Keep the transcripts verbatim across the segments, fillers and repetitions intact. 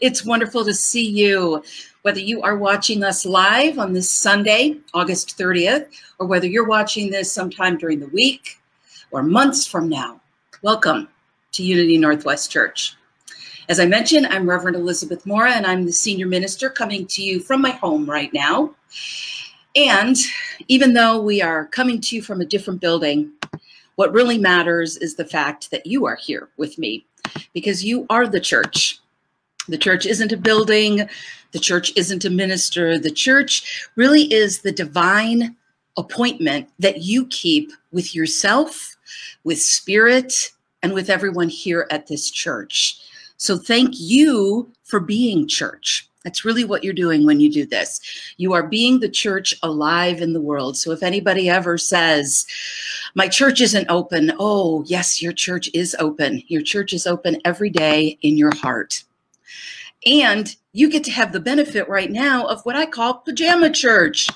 It's wonderful to see you, whether you are watching us live on this Sunday, August thirtieth, or whether you're watching this sometime during the week or months from now. Welcome to Unity Northwest Church. As I mentioned, I'm Reverend Elizabeth Mora, and I'm the senior minister coming to you from my home right now. And even though we are coming to you from a different building, what really matters is the fact that you are here with me, because you are the church. The church isn't a building. The church isn't a minister. The church really is the divine appointment that you keep with yourself, with spirit, and with everyone here at this church. So thank you for being church. That's really what you're doing when you do this. You are being the church alive in the world. So if anybody ever says, my church isn't open, oh, yes, your church is open. Your church is open every day in your heart. And you get to have the benefit right now of what I call pajama church.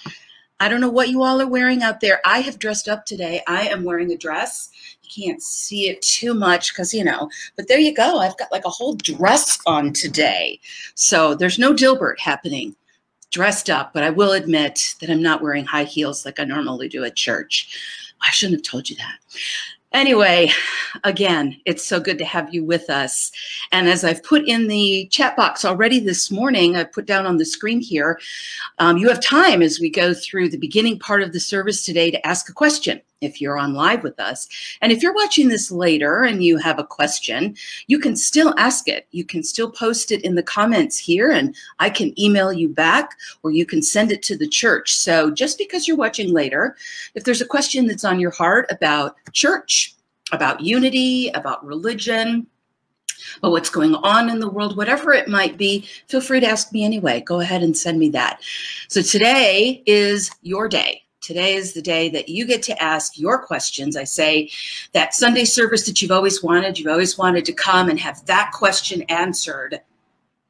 I don't know what you all are wearing out there. I have dressed up today. I am wearing a dress. You can't see it too much because, you know, but there you go. I've got like a whole dress on today. So there's no Dilbert happening dressed up, but I will admit that I'm not wearing high heels like I normally do at church. I shouldn't have told you that. Anyway, again, it's so good to have you with us. And as I've put in the chat box already this morning, I've put down on the screen here, um, you have time as we go through the beginning part of the service today to ask a question if you're on live with us. And if you're watching this later and you have a question, you can still ask it. You can still post it in the comments here and I can email you back, or you can send it to the church. So just because you're watching later, if there's a question that's on your heart about church, about unity, about religion, but what's going on in the world, whatever it might be, feel free to ask me anyway. Go ahead and send me that. So today is your day. Today is the day that you get to ask your questions. I say that Sunday service that you've always wanted, you've always wanted to come and have that question answered,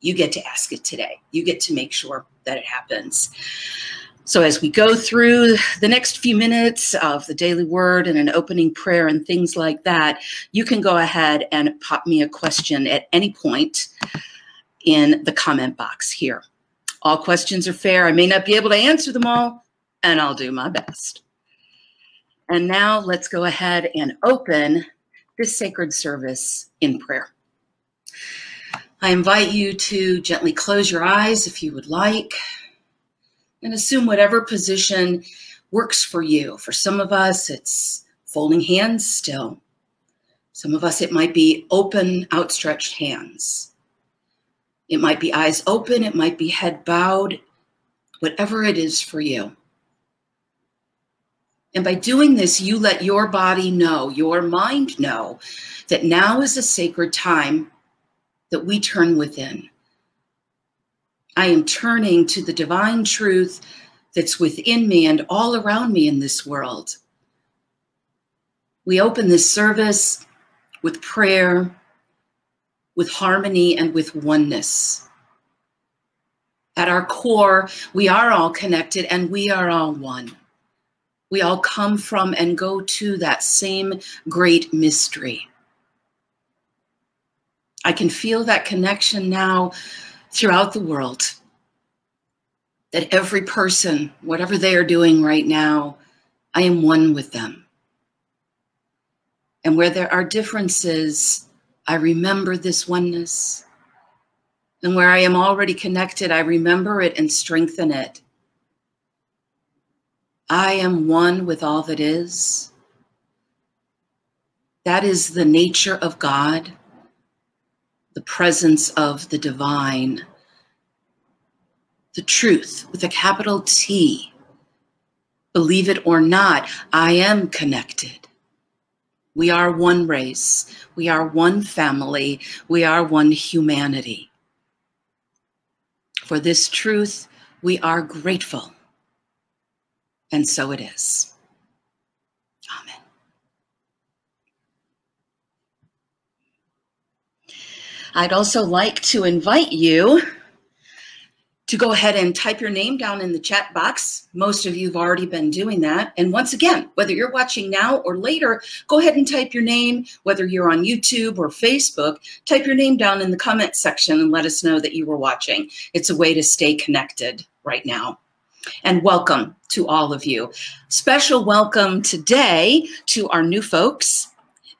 you get to ask it today. You get to make sure that it happens. So as we go through the next few minutes of the daily word and an opening prayer and things like that, you can go ahead and pop me a question at any point in the comment box here. All questions are fair. I may not be able to answer them all, and I'll do my best. And now let's go ahead and open this sacred service in prayer. I invite you to gently close your eyes if you would like, and assume whatever position works for you. For some of us, it's folding hands still. Some of us, it might be open, outstretched hands. It might be eyes open, it might be head bowed, whatever it is for you. And by doing this, you let your body know, your mind know, that now is a sacred time that we turn within. I am turning to the divine truth that's within me and all around me in this world. We open this service with prayer, with harmony, and with oneness. At our core, we are all connected and we are all one. We all come from and go to that same great mystery. I can feel that connection now throughout the world, that every person, whatever they are doing right now, I am one with them. And where there are differences, I remember this oneness. And where I am already connected, I remember it and strengthen it. I am one with all that is. That is the nature of God, the presence of the divine, the truth with a capital T. Believe it or not, I am connected. We are one race. We are one family. We are one humanity. For this truth, we are grateful. And so it is. Amen. I'd also like to invite you to go ahead and type your name down in the chat box. Most of you have already been doing that. And once again, whether you're watching now or later, go ahead and type your name, whether you're on YouTube or Facebook, type your name down in the comment section and let us know that you were watching. It's a way to stay connected right now. And welcome to all of you. Special welcome today to our new folks.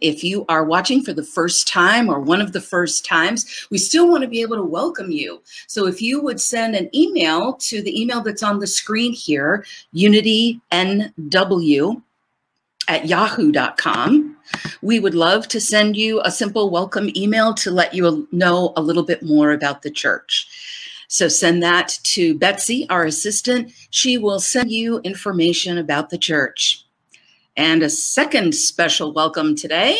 If you are watching for the first time or one of the first times, we still want to be able to welcome you. So if you would send an email to the email that's on the screen here, Unity N W at yahoo dot com, we would love to send you a simple welcome email to let you know a little bit more about the church. So send that to Betsy, our assistant. She will send you information about the church. And a second special welcome today,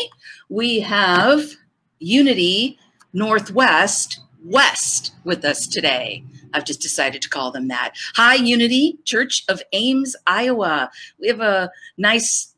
we have Unity Northwest West with us today. I've just decided to call them that. Hi, Unity Church of Ames, Iowa. We have a nice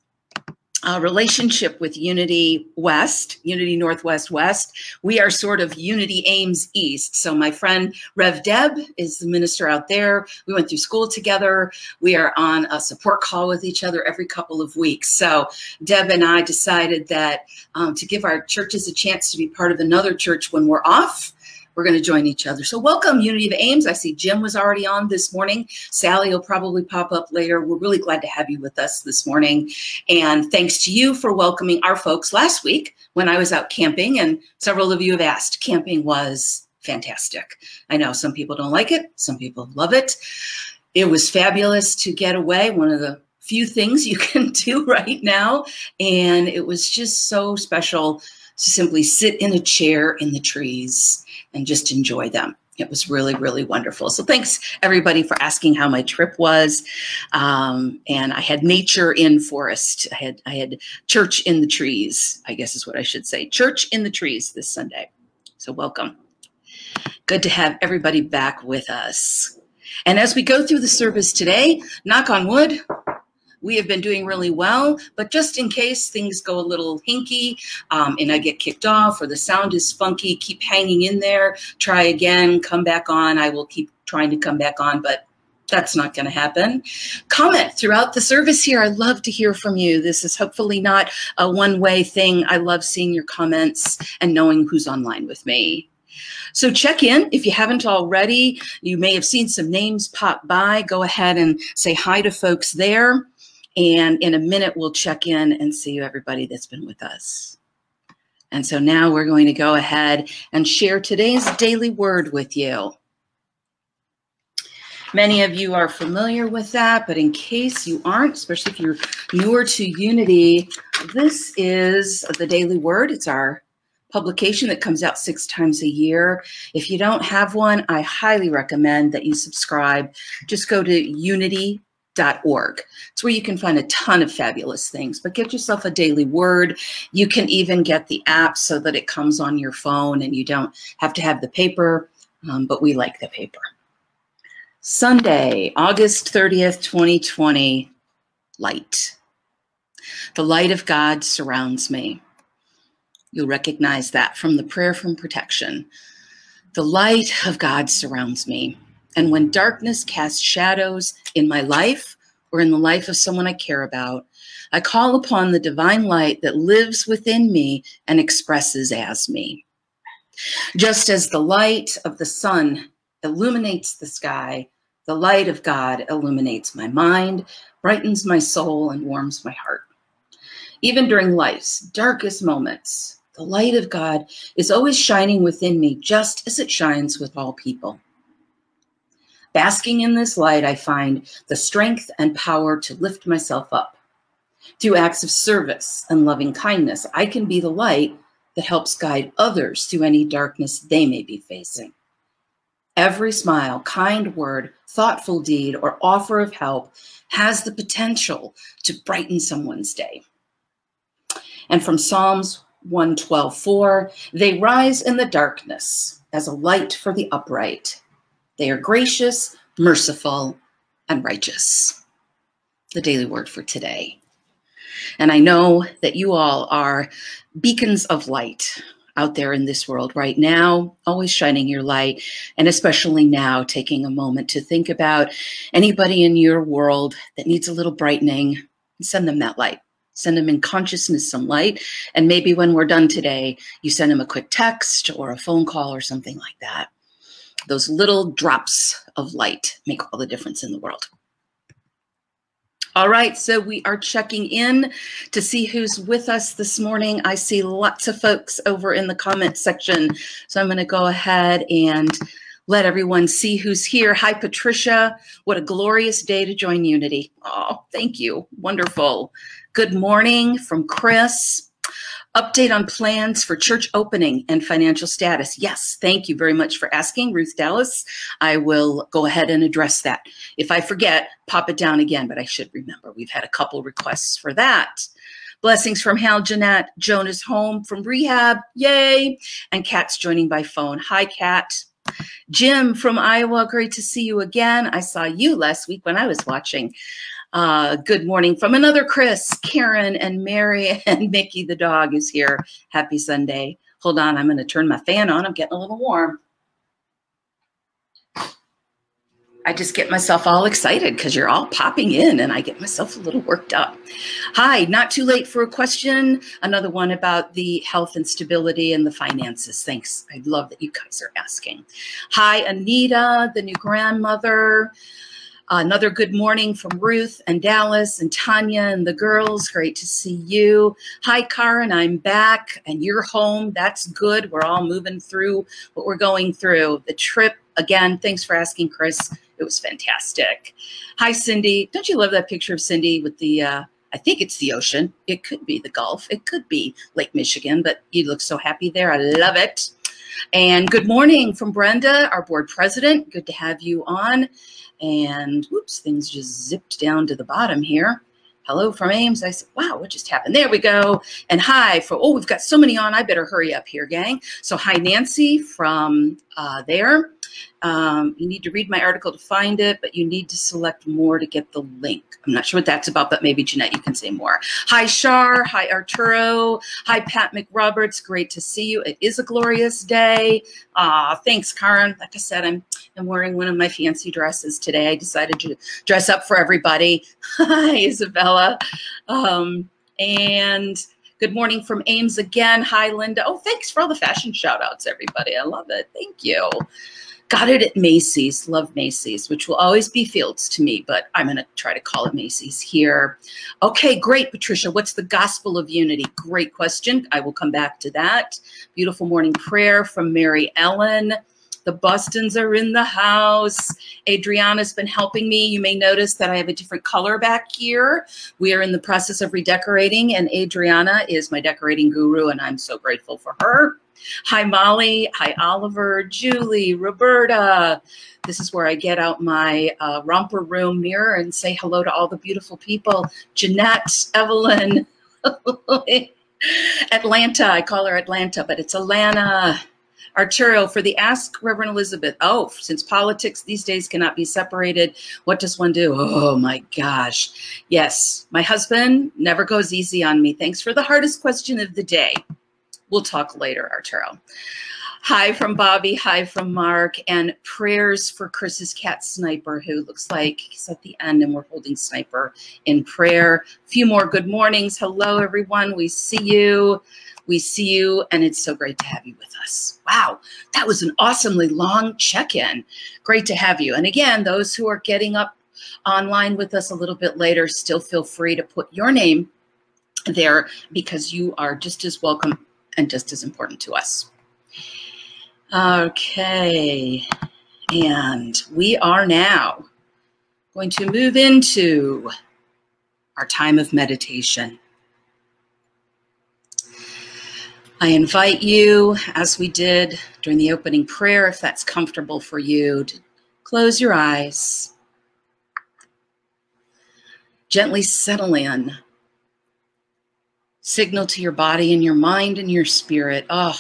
uh, relationship with Unity West, Unity Northwest West. We are sort of Unity Ames East. So my friend Rev Deb is the minister out there. We went through school together. We are on a support call with each other every couple of weeks. So Deb and I decided that um, to give our churches a chance to be part of another church when we're off, we're going to join each other. So welcome, Unity of Ames. I see Jim was already on this morning. Sally will probably pop up later. We're really glad to have you with us this morning. And thanks to you for welcoming our folks last week when I was out camping. And several of you have asked, camping was fantastic. I know some people don't like it. Some people love it. It was fabulous to get away. One of the few things you can do right now. And it was just so special to simply sit in a chair in the trees and just enjoy them. It was really, really wonderful. So thanks everybody for asking how my trip was. Um, and I had nature in forest. I had, I had church in the trees, I guess is what I should say. Church in the trees this Sunday. So welcome. Good to have everybody back with us. And as we go through the service today, knock on wood, we have been doing really well, but just in case things go a little hinky um, and I get kicked off or the sound is funky, keep hanging in there, try again, come back on. I will keep trying to come back on, but that's not going to happen. Comment throughout the service here. I love to hear from you. This is hopefully not a one-way thing. I love seeing your comments and knowing who's online with me. So check in if you haven't already. You may have seen some names pop by. Go ahead and say hi to folks there. And in a minute, we'll check in and see everybody that's been with us. And so now we're going to go ahead and share today's daily word with you. Many of you are familiar with that, but in case you aren't, especially if you're newer to Unity, this is the daily word. It's our publication that comes out six times a year. If you don't have one, I highly recommend that you subscribe. Just go to Unity dot org. It's where you can find a ton of fabulous things, but get yourself a daily word. You can even get the app so that it comes on your phone and you don't have to have the paper, um, but we like the paper. Sunday, August thirtieth, twenty twenty, light. The light of God surrounds me. You'll recognize that from the prayer from protection. The light of God surrounds me. And when darkness casts shadows in my life or in the life of someone I care about, I call upon the divine light that lives within me and expresses as me. Just as the light of the sun illuminates the sky, the light of God illuminates my mind, brightens my soul, and warms my heart. Even during life's darkest moments, the light of God is always shining within me, just as it shines with all people. Basking in this light, I find the strength and power to lift myself up. Through acts of service and loving kindness, I can be the light that helps guide others through any darkness they may be facing. Every smile, kind word, thoughtful deed, or offer of help has the potential to brighten someone's day. And from Psalms one twelve four, they rise in the darkness as a light for the upright. They are gracious, merciful, and righteous. The daily word for today. And I know that you all are beacons of light. out there in this world right now, always shining your light, and especially now taking a moment to think about anybody in your world that needs a little brightening, and send them that light. Send them in consciousness some light, and maybe when we're done today, you send them a quick text or a phone call or something like that. Those little drops of light make all the difference in the world. All right, so we are checking in to see who's with us this morning. I see lots of folks over in the comment section, so I'm going to go ahead and let everyone see who's here. Hi, Patricia. What a glorious day to join Unity. Oh, thank you. Wonderful. Good morning from Chris. Update on plans for church opening and financial status. Yes, thank you very much for asking, Ruth Dallas. I will go ahead and address that. If I forget, pop it down again, but I should remember. We've had a couple requests for that. Blessings from Hal, Jeanette. Joan is home from rehab. Yay. And Kat's joining by phone. Hi, Kat. Jim from Iowa. Great to see you again. I saw you last week when I was watching. Uh, good morning from another Chris, Karen, and Mary, and Mickey the dog is here. Happy Sunday. Hold on, I'm going to turn my fan on. I'm getting a little warm. I just get myself all excited because you're all popping in and I get myself a little worked up. Hi, not too late for a question. Another one about the health and stability and the finances. Thanks. I love that you guys are asking. Hi, Anita, the new grandmother. Uh, another good morning from Ruth and Dallas and Tanya and the girls. Great to see you. Hi, Karen. I'm back and you're home. That's good. We're all moving through what we're going through. The trip, again, thanks for asking, Chris. It was fantastic. Hi, Cindy. Don't you love that picture of Cindy with the, uh, I think it's the ocean. It could be the Gulf. It could be Lake Michigan, but you look so happy there. I love it. And good morning from Brenda, our board president. Good to have you on. And whoops, things just zipped down to the bottom here. Hello from Ames. I said, wow, what just happened? There we go. And hi for, oh, we've got so many on. I better hurry up here, gang. So hi, Nancy from uh, there. Um, you need to read my article to find it, but you need to select more to get the link. I'm not sure what that's about, but maybe Jeanette, you can say more. Hi, Shar. Hi, Arturo. Hi, Pat McRoberts. Great to see you. It is a glorious day. Uh, thanks, Karen. Like I said, I'm, I'm wearing one of my fancy dresses today. I decided to dress up for everybody. Hi, Isabella. Um, and good morning from Ames again. Hi, Linda. Oh, thanks for all the fashion shout outs, everybody. I love it. Thank you. Got it at Macy's. Love Macy's, which will always be Fields to me, but I'm going to try to call it Macy's here. Okay, great, Patricia. What's the gospel of unity? Great question. I will come back to that. Beautiful morning prayer from Mary Ellen. The Bustons are in the house. Adriana's been helping me. You may notice that I have a different color back here. We are in the process of redecorating, and Adriana is my decorating guru, and I'm so grateful for her. Hi, Molly. Hi, Oliver, Julie, Roberta. This is where I get out my uh, romper room mirror and say hello to all the beautiful people. Jeanette, Evelyn, Atlanta. I call her Atlanta, but it's Alana. Arturo, for the Ask Reverend Elizabeth. Oh, since politics these days cannot be separated, what does one do? Oh, my gosh. Yes, my husband never goes easy on me. Thanks for the hardest question of the day. We'll talk later, Arturo. Hi from Bobby. Hi from Mark. And prayers for Chris's cat, Sniper, who looks like he's at the end, and we're holding Sniper in prayer. A few more good mornings. Hello, everyone. We see you. We see you, and it's so great to have you with us. Wow, that was an awesomely long check-in. Great to have you. And again, those who are getting up online with us a little bit later, still feel free to put your name there because you are just as welcome and just as important to us. Okay, and we are now going to move into our time of meditation. I invite you, as we did during the opening prayer, if that's comfortable for you, to close your eyes, gently settle in, signal to your body and your mind and your spirit, oh,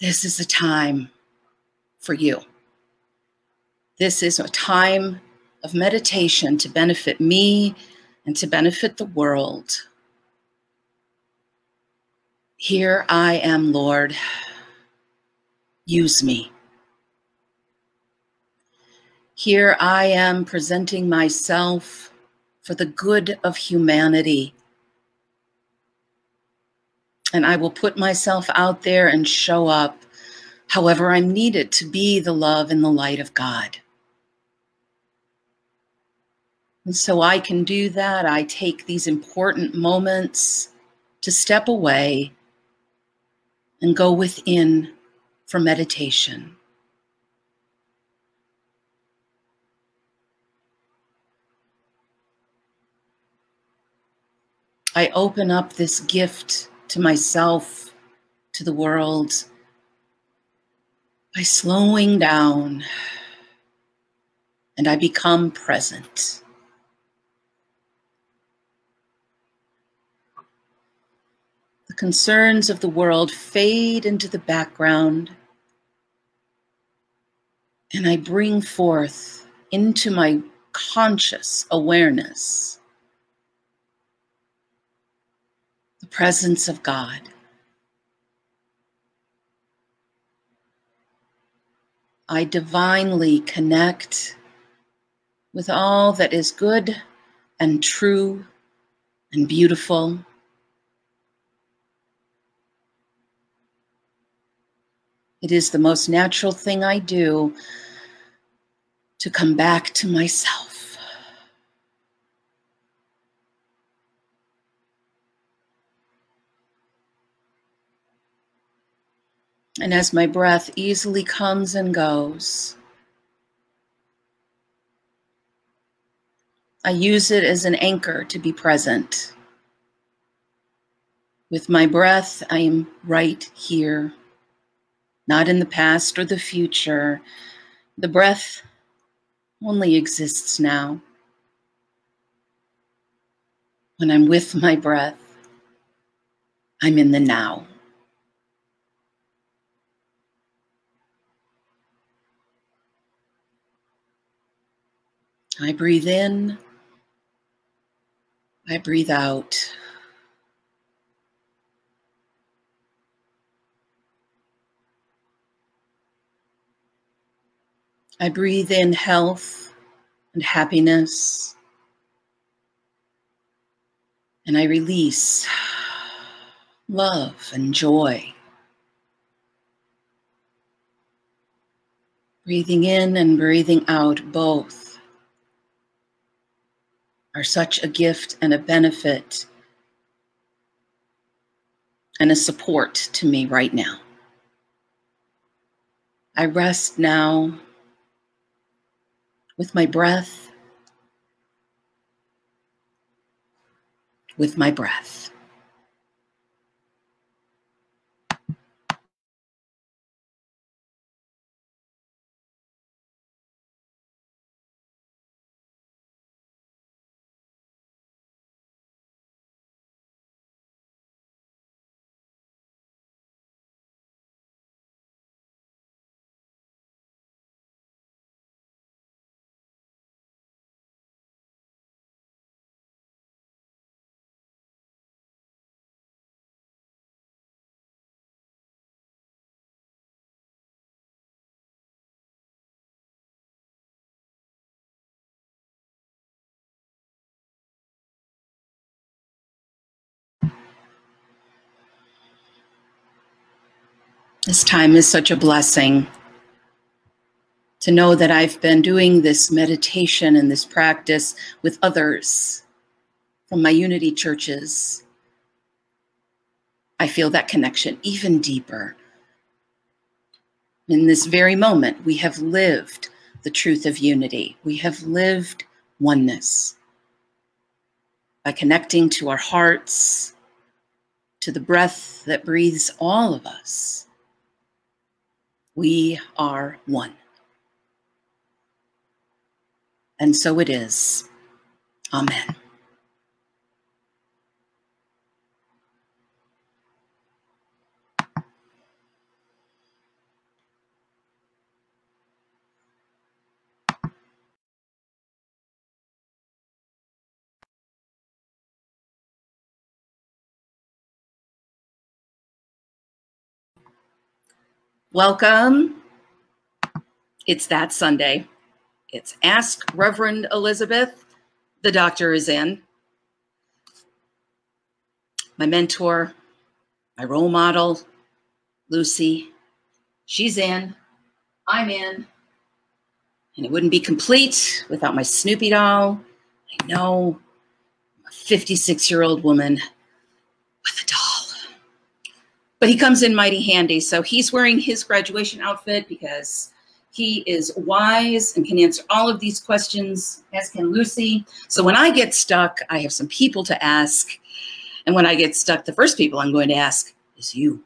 this is a time for you. This is a time of meditation to benefit me and to benefit the world. Here I am, Lord. Use me. Here I am presenting myself for the good of humanity. And I will put myself out there and show up however I'm needed to be the love and the light of God. And so I can do that. I take these important moments to step away and go within for meditation. I open up this gift to myself, to the world, by slowing down, and I become present. The concerns of the world fade into the background, and I bring forth into my conscious awareness the presence of God. I divinely connect with all that is good and true and beautiful. It is the most natural thing I do to come back to myself. And as my breath easily comes and goes, I use it as an anchor to be present. With my breath, I am right here, not in the past or the future. The breath only exists now. When I'm with my breath, I'm in the now. I breathe in, I breathe out. I breathe in health and happiness, and I release love and joy. Breathing in and breathing out, both are such a gift and a benefit and a support to me right now. I rest now with my breath, with my breath. This time is such a blessing to know that I've been doing this meditation and this practice with others from my Unity churches. I feel that connection even deeper. In this very moment, we have lived the truth of unity. We have lived oneness by connecting to our hearts, to the breath that breathes all of us. We are one. And so it is. Amen. Welcome. It's that Sunday. It's Ask Reverend Elizabeth. The doctor is in. My mentor, my role model, Lucy. She's in. I'm in. And it wouldn't be complete without my Snoopy doll. I know, I'm a fifty-six-year-old woman with a doll. But he comes in mighty handy. So he's wearing his graduation outfit because he is wise and can answer all of these questions, as can Lucy. So when I get stuck, I have some people to ask. And when I get stuck, the first people I'm going to ask is you.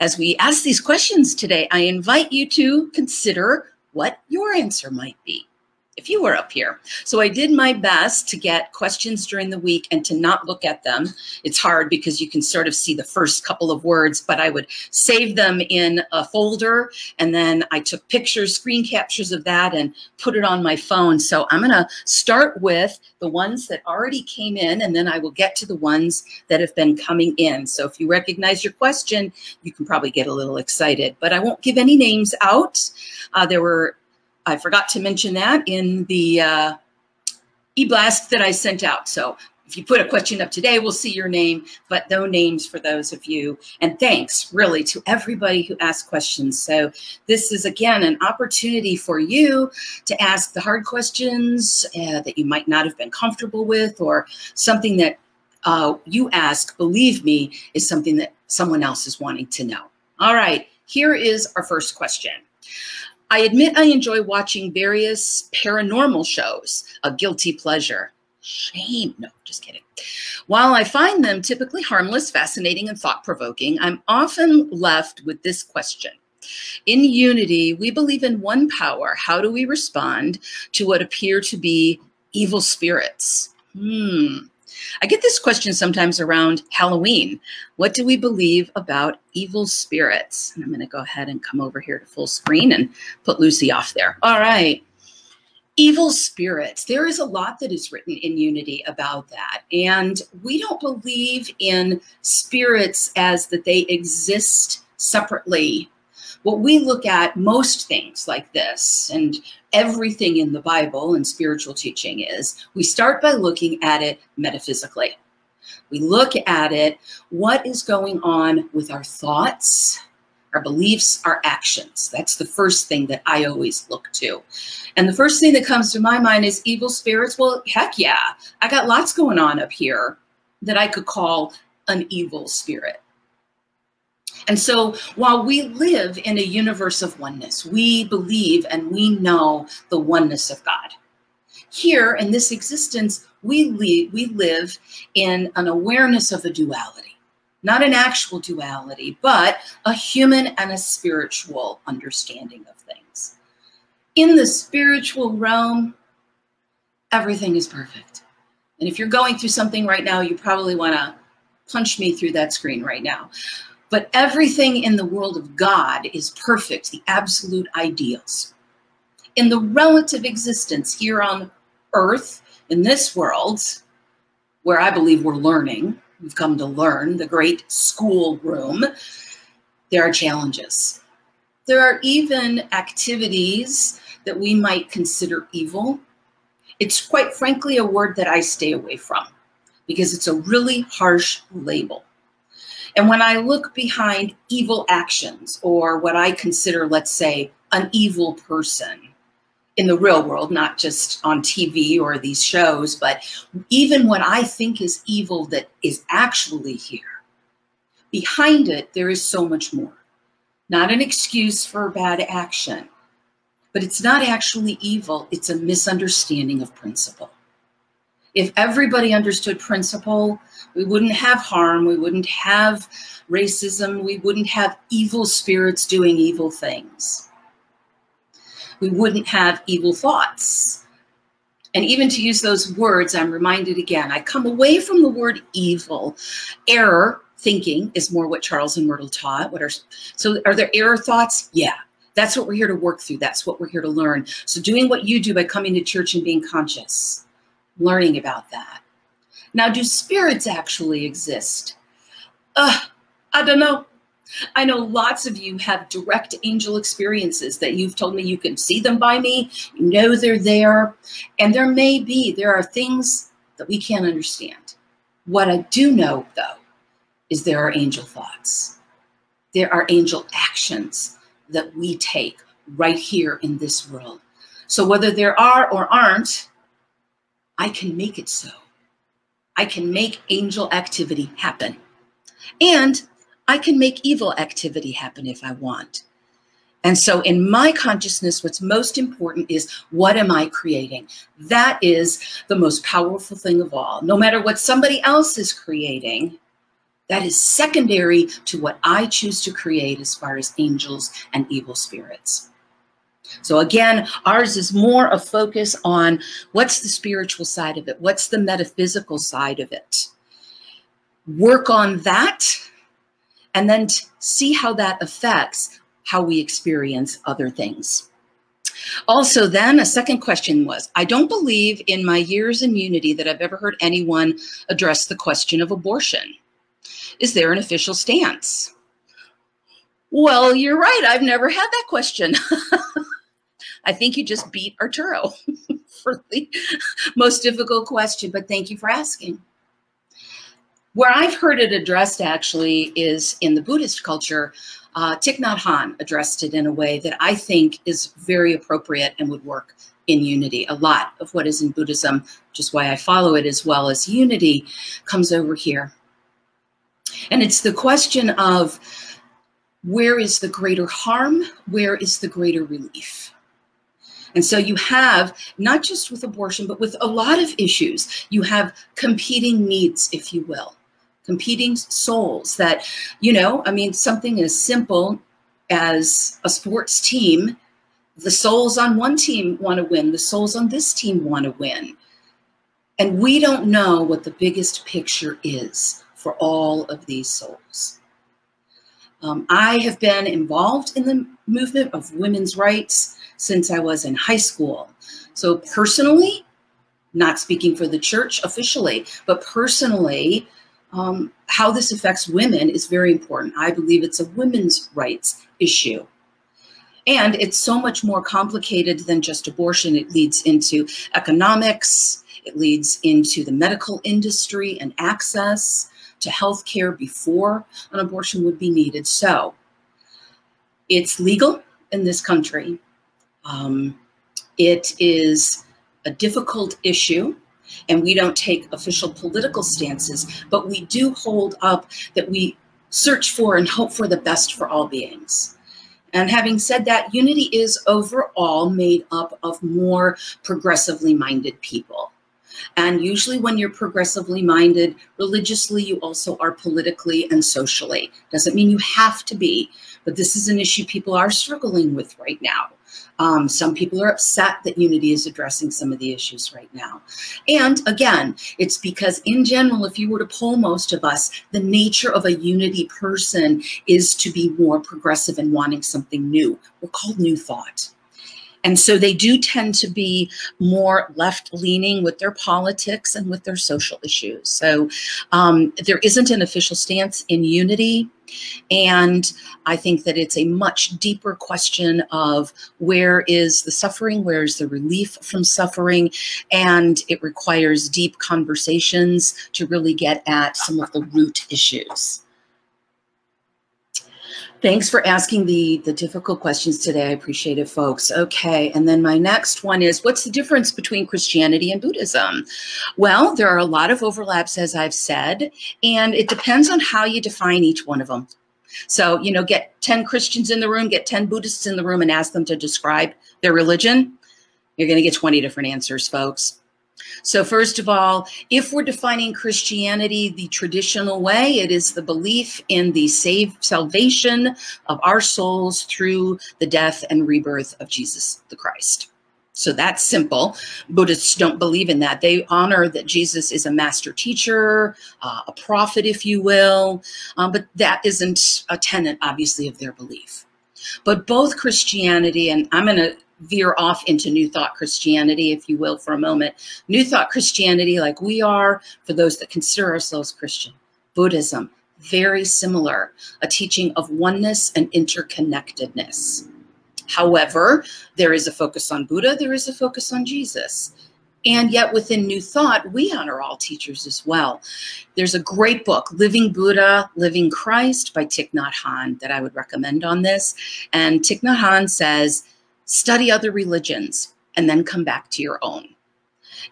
As we ask these questions today, I invite you to consider what your answer might be if you were up here. So I did my best to get questions during the week and to not look at them. It's hard because you can sort of see the first couple of words, but I would save them in a folder. And then I took pictures, screen captures of that, and put it on my phone. So I'm going to start with the ones that already came in, and then I will get to the ones that have been coming in. So if you recognize your question, you can probably get a little excited, but I won't give any names out. Uh, there were, I forgot to mention that in the uh, e-blast that I sent out. So if you put a question up today, we'll see your name, but no names for those of you. And thanks really to everybody who asked questions. So this is again an opportunity for you to ask the hard questions uh, that you might not have been comfortable with, or something that uh, you ask, believe me, is something that someone else is wanting to know. All right, here is our first question. I admit I enjoy watching various paranormal shows, a guilty pleasure. Shame. No, just kidding. While I find them typically harmless, fascinating, and thought-provoking, I'm often left with this question. In Unity, we believe in one power. How do we respond to what appear to be evil spirits? Hmm. I get this question sometimes around Halloween. What do we believe about evil spirits? And I'm going to go ahead and come over here to full screen and put Lucy off there. All right. Evil spirits. There is a lot that is written in Unity about that. And we don't believe in spirits as that they exist separately. What we look at, most things like this and everything in the Bible and spiritual teaching, is we start by looking at it metaphysically. We look at it, what is going on with our thoughts, our beliefs, our actions. That's the first thing that I always look to. And the first thing that comes to my mind is evil spirits. Well, heck yeah, I got lots going on up here that I could call an evil spirit. And so while we live in a universe of oneness, we believe and we know the oneness of God. Here in this existence, we, lead, we live in an awareness of a duality, not an actual duality, but a human and a spiritual understanding of things. In the spiritual realm, everything is perfect. And if you're going through something right now, you probably want to punch me through that screen right now. But everything in the world of God is perfect, the absolute ideals. In the relative existence here on earth, in this world, where I believe we're learning, we've come to learn, the great schoolroom, there are challenges. There are even activities that we might consider evil. It's quite frankly a word that I stay away from because it's a really harsh label. And when I look behind evil actions, or what I consider, let's say, an evil person in the real world, not just on T V or these shows, but even what I think is evil that is actually here, behind it, there is so much more. Not an excuse for bad action, but it's not actually evil. It's a misunderstanding of principle. If everybody understood principle, we wouldn't have harm, we wouldn't have racism, we wouldn't have evil spirits doing evil things. We wouldn't have evil thoughts. And even to use those words, I'm reminded again, I come away from the word evil. Error thinking is more what Charles and Myrtle taught. What are, so are there error thoughts? Yeah. That's what we're here to work through. That's what we're here to learn. So doing what you do by coming to church and being conscious, learning about that. Now, do spirits actually exist? Uh, I don't know. I know lots of you have direct angel experiences that you've told me you can see them by me, you know they're there, and there may be, there are things that we can't understand. What I do know, though, is there are angel thoughts. There are angel actions that we take right here in this world. So whether there are or aren't, I can make it so. I can make angel activity happen. And I can make evil activity happen if I want. And so in my consciousness, what's most important is, what am I creating? That is the most powerful thing of all. No matter what somebody else is creating, that is secondary to what I choose to create as far as angels and evil spirits. So again, ours is more a focus on what's the spiritual side of it? What's the metaphysical side of it? Work on that, and then see how that affects how we experience other things. Also then, a second question was, I don't believe in my years in Unity that I've ever heard anyone address the question of abortion. Is there an official stance? Well, you're right, I've never had that question. I think you just beat Arturo for the most difficult question, but thank you for asking. Where I've heard it addressed actually is in the Buddhist culture. Uh, Thich Nhat Hanh addressed it in a way that I think is very appropriate and would work in Unity. A lot of what is in Buddhism, which is why I follow it as well as Unity, comes over here. And it's the question of, where is the greater harm? Where is the greater relief? And so you have, not just with abortion, but with a lot of issues, you have competing needs, if you will, competing souls that, you know, I mean, something as simple as a sports team, the souls on one team want to win, the souls on this team want to win. And we don't know what the biggest picture is for all of these souls. Um, I have been involved in the movement of women's rights since I was in high school. So personally, not speaking for the church officially, but personally, um, how this affects women is very important. I believe it's a women's rights issue. And it's so much more complicated than just abortion. It leads into economics, it leads into the medical industry and access to health care before an abortion would be needed. So it's legal in this country. Um, it is a difficult issue, and we don't take official political stances, but we do hold up that we search for and hope for the best for all beings. And having said that, Unity is overall made up of more progressively minded people. And usually when you're progressively minded religiously, you also are politically and socially. Doesn't mean you have to be, but this is an issue people are struggling with right now. Um, some people are upset that Unity is addressing some of the issues right now. And again, it's because in general, if you were to poll most of us, the nature of a Unity person is to be more progressive and wanting something new. We're called New Thought. And so they do tend to be more left-leaning with their politics and with their social issues. So um, there isn't an official stance in Unity. And I think that it's a much deeper question of, where is the suffering? Where is the relief from suffering? And it requires deep conversations to really get at some of the root issues. Thanks for asking the, the difficult questions today. I appreciate it, folks. Okay, and then my next one is, what's the difference between Christianity and Buddhism? Well, there are a lot of overlaps, as I've said, and it depends on how you define each one of them. So, you know, get ten Christians in the room, get ten Buddhists in the room, and ask them to describe their religion. You're gonna get twenty different answers, folks. So first of all, if we're defining Christianity the traditional way, it is the belief in the save, salvation of our souls through the death and rebirth of Jesus the Christ. So that's simple. Buddhists don't believe in that. They honor that Jesus is a master teacher, uh, a prophet, if you will, um, but that isn't a tenet, obviously, of their belief. But both Christianity, and I'm going to veer off into New Thought Christianity, if you will, for a moment. New Thought Christianity, like we are, for those that consider ourselves Christian. Buddhism, very similar, a teaching of oneness and interconnectedness. However, there is a focus on Buddha, there is a focus on Jesus. And yet within New Thought, we honor all teachers as well. There's a great book, Living Buddha, Living Christ by Thich Nhat Hanh, that I would recommend on this. And Thich Nhat Hanh says, study other religions and then come back to your own.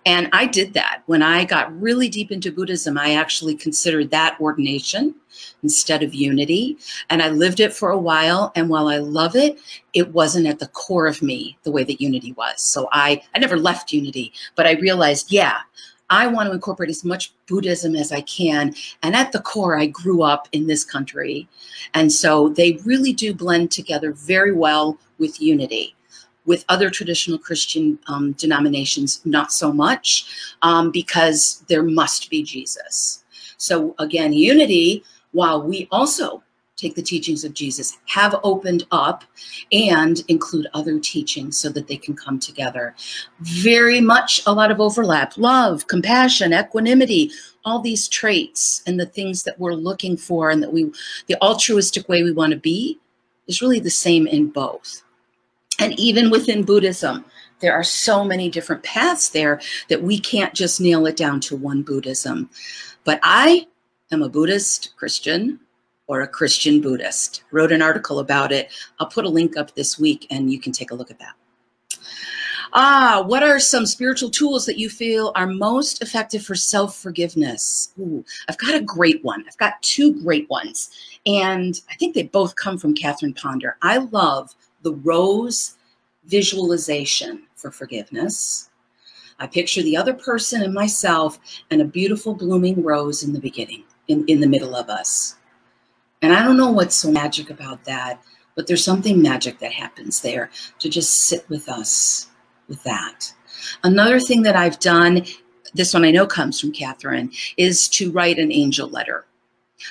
And I did that. When I got really deep into Buddhism, I actually considered that ordination instead of Unity. And I lived it for a while. And while I love it, it wasn't at the core of me the way that Unity was. So I, I never left Unity, but I realized, yeah, I want to incorporate as much Buddhism as I can. And at the core, I grew up in this country. And so they really do blend together very well with Unity. With other traditional Christian um, denominations, not so much, um, because there must be Jesus. So again, Unity, while we also take the teachings of Jesus, have opened up and include other teachings so that they can come together. Very much a lot of overlap, love, compassion, equanimity, all these traits and the things that we're looking for and that we, the altruistic way we want to be is really the same in both. And even within Buddhism, there are so many different paths there that we can't just nail it down to one Buddhism. But I am a Buddhist Christian or a Christian Buddhist. Wrote an article about it. I'll put a link up this week and you can take a look at that. Ah, what are some spiritual tools that you feel are most effective for self-forgiveness? Ooh, I've got a great one. I've got two great ones. And I think they both come from Catherine Ponder. I love the rose visualization for forgiveness. I picture the other person and myself and a beautiful blooming rose in the beginning, in, in the middle of us. And I don't know what's so magic about that, but there's something magic that happens there to just sit with us with that. Another thing that I've done, this one I know comes from Catherine, is to write an angel letter.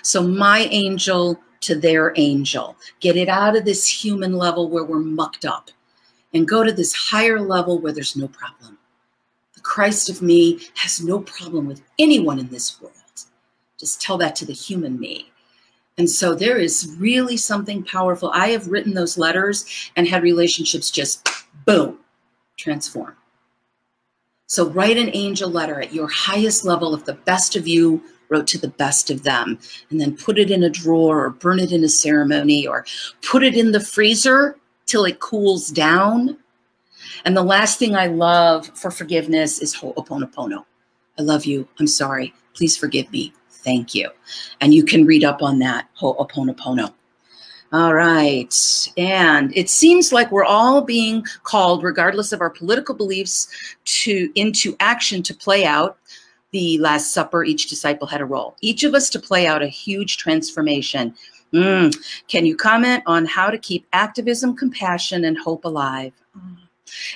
So my angel to their angel, get it out of this human level where we're mucked up and go to this higher level where there's no problem. The Christ of me has no problem with anyone in this world. Just tell that to the human me. And so there is really something powerful. I have written those letters and had relationships just boom, transform. So write an angel letter at your highest level of the best of you wrote to the best of them, and then put it in a drawer or burn it in a ceremony or put it in the freezer till it cools down. And the last thing I love for forgiveness is ho'oponopono. I love you. I'm sorry. Please forgive me. Thank you. And you can read up on that, ho'oponopono. All right. And it seems like we're all being called, regardless of our political beliefs, to into action to play out the Last Supper. Each disciple had a role. Each of us to play out a huge transformation. Mm. Can you comment on how to keep activism, compassion, and hope alive? Mm.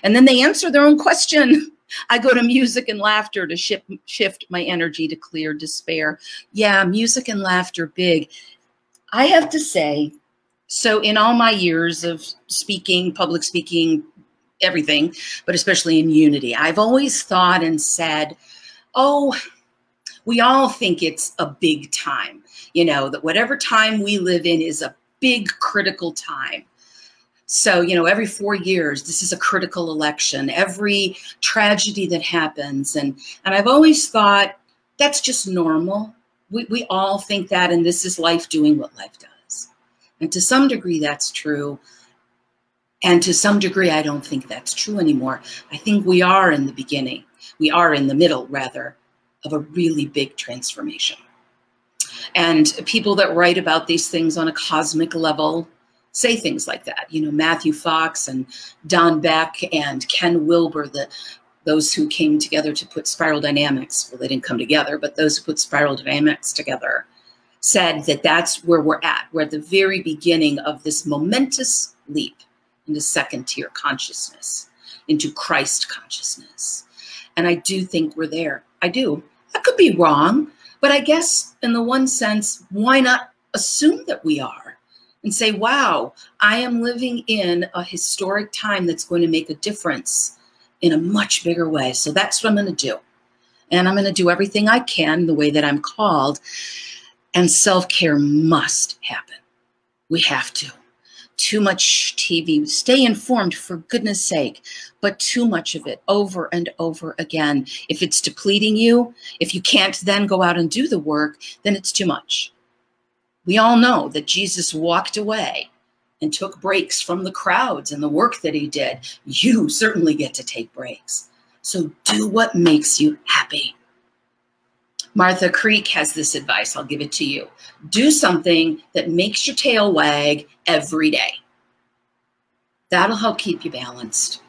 And then they answer their own question. I go to music and laughter to shift, shift my energy to clear despair. Yeah, music and laughter, big. I have to say, so in all my years of speaking, public speaking, everything, but especially in Unity, I've always thought and said, oh, we all think it's a big time, you know, that whatever time we live in is a big critical time. So, you know, every four years, this is a critical election, every tragedy that happens. And, and I've always thought that's just normal. We, we all think that, and this is life doing what life does. And to some degree, that's true. And to some degree, I don't think that's true anymore. I think we are in the beginning. We are in the middle, rather, of a really big transformation. And people that write about these things on a cosmic level say things like that. You know, Matthew Fox and Don Beck and Ken Wilber, the, those who came together to put spiral dynamics, well, they didn't come together, but those who put spiral dynamics together said that that's where we're at. We're at the very beginning of this momentous leap into second tier consciousness, into Christ consciousness. And I do think we're there. I do. I could be wrong, but I guess in the one sense, why not assume that we are and say, wow, I am living in a historic time that's going to make a difference in a much bigger way. So that's what I'm going to do. And I'm going to do everything I can the way that I'm called. And self-care must happen. We have to. Too much T V. Stay informed, for goodness sake, but too much of it over and over again. If it's depleting you, if you can't then go out and do the work, then it's too much. We all know that Jesus walked away and took breaks from the crowds and the work that he did. You certainly get to take breaks. So do what makes you happy. Martha Creek has this advice. I'll give it to you. Do something that makes your tail wag every day. That'll help keep you balanced.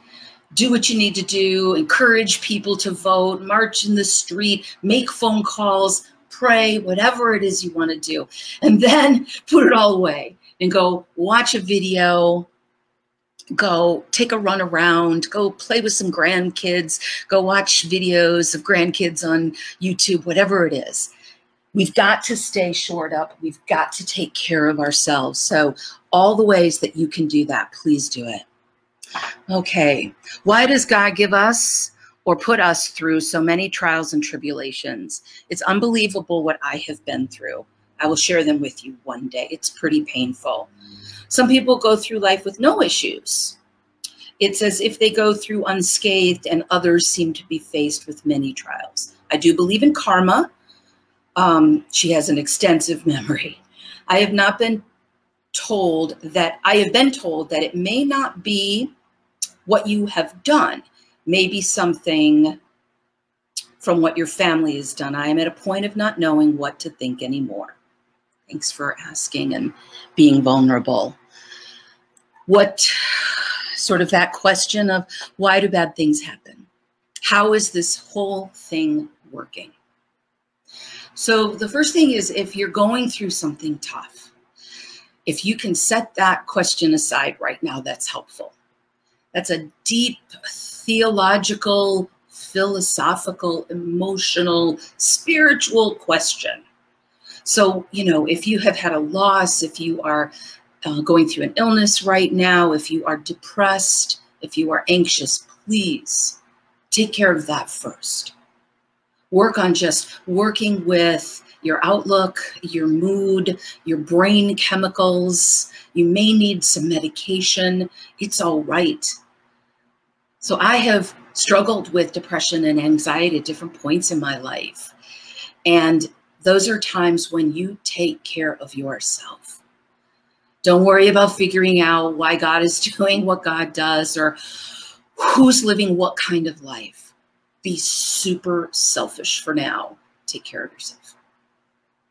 Do what you need to do. Encourage people to vote. March in the street. Make phone calls. Pray. Whatever it is you want to do. And then put it all away and go watch a video. Go take a run around, go play with some grandkids, go watch videos of grandkids on YouTube, whatever it is. We've got to stay shored up. We've got to take care of ourselves. So all the ways that you can do that, please do it. Okay. Why does God give us or put us through so many trials and tribulations? It's unbelievable what I have been through. I will share them with you one day. It's pretty painful. Some people go through life with no issues. It's as if they go through unscathed, and others seem to be faced with many trials. I do believe in karma. Um, she has an extensive memory. I have not been told that, I have been told that it may not be what you have done, maybe something from what your family has done. I am at a point of not knowing what to think anymore. Thanks for asking and being vulnerable. What sort of that question of why do bad things happen? How is this whole thing working? So the first thing is, if you're going through something tough, if you can set that question aside right now, that's helpful. That's a deep theological, philosophical, emotional, spiritual question. So, you know, if you have had a loss, if you are uh, going through an illness right now, if you are depressed, if you are anxious, please take care of that first. Work on just working with your outlook, your mood, your brain chemicals. You may need some medication. It's all right. So I have struggled with depression and anxiety at different points in my life. And those are times when you take care of yourself. Don't worry about figuring out why God is doing what God does or who's living what kind of life. Be super selfish for now. Take care of yourself.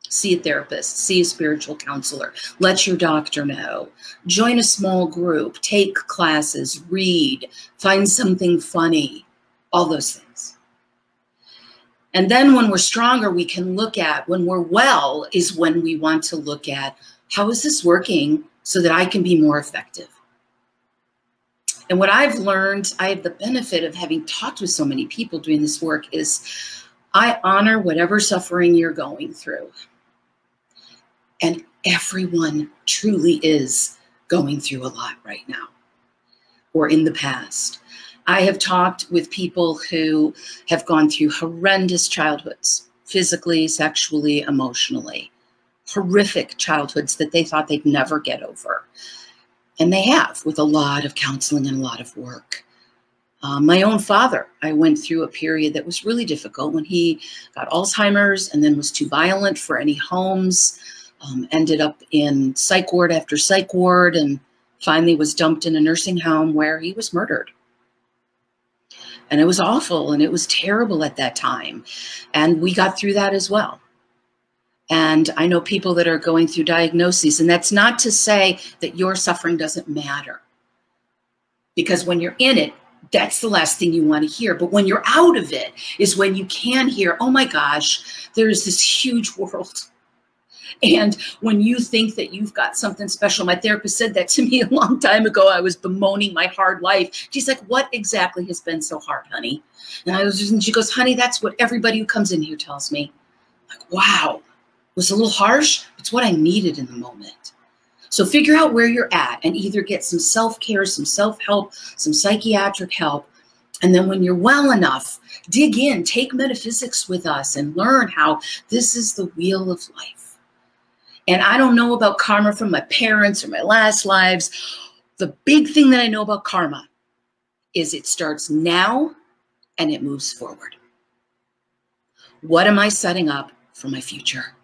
See a therapist, see a spiritual counselor, let your doctor know, join a small group, take classes, read, find something funny, all those things. And then when we're stronger, we can look at, when we're well, is when we want to look at, how is this working so that I can be more effective? And what I've learned, I have the benefit of having talked with so many people doing this work, is I honor whatever suffering you're going through. And everyone truly is going through a lot right now or in the past. I have talked with people who have gone through horrendous childhoods, physically, sexually, emotionally, horrific childhoods that they thought they'd never get over. And they have, with a lot of counseling and a lot of work. Uh, my own father, I went through a period that was really difficult when he got Alzheimer's and then was too violent for any homes, um, ended up in psych ward after psych ward, and finally was dumped in a nursing home where he was murdered. And it was awful and it was terrible at that time. And we got through that as well. And I know people that are going through diagnoses, and that's not to say that your suffering doesn't matter. Because when you're in it, that's the last thing you want to hear. But when you're out of it is when you can hear, oh my gosh, there's this huge world. And when you think that you've got something special, my therapist said that to me a long time ago. I was bemoaning my hard life. She's like, what exactly has been so hard, honey? And I was just, and she goes, honey, that's what everybody who comes in here tells me. Like, wow, it was a little harsh. It's what I needed in the moment. So figure out where you're at and either get some self-care, some self-help, some psychiatric help. And then when you're well enough, dig in, take metaphysics with us and learn how this is the wheel of life. And I don't know about karma from my parents or my last lives. The big thing that I know about karma is it starts now and it moves forward. What am I setting up for my future?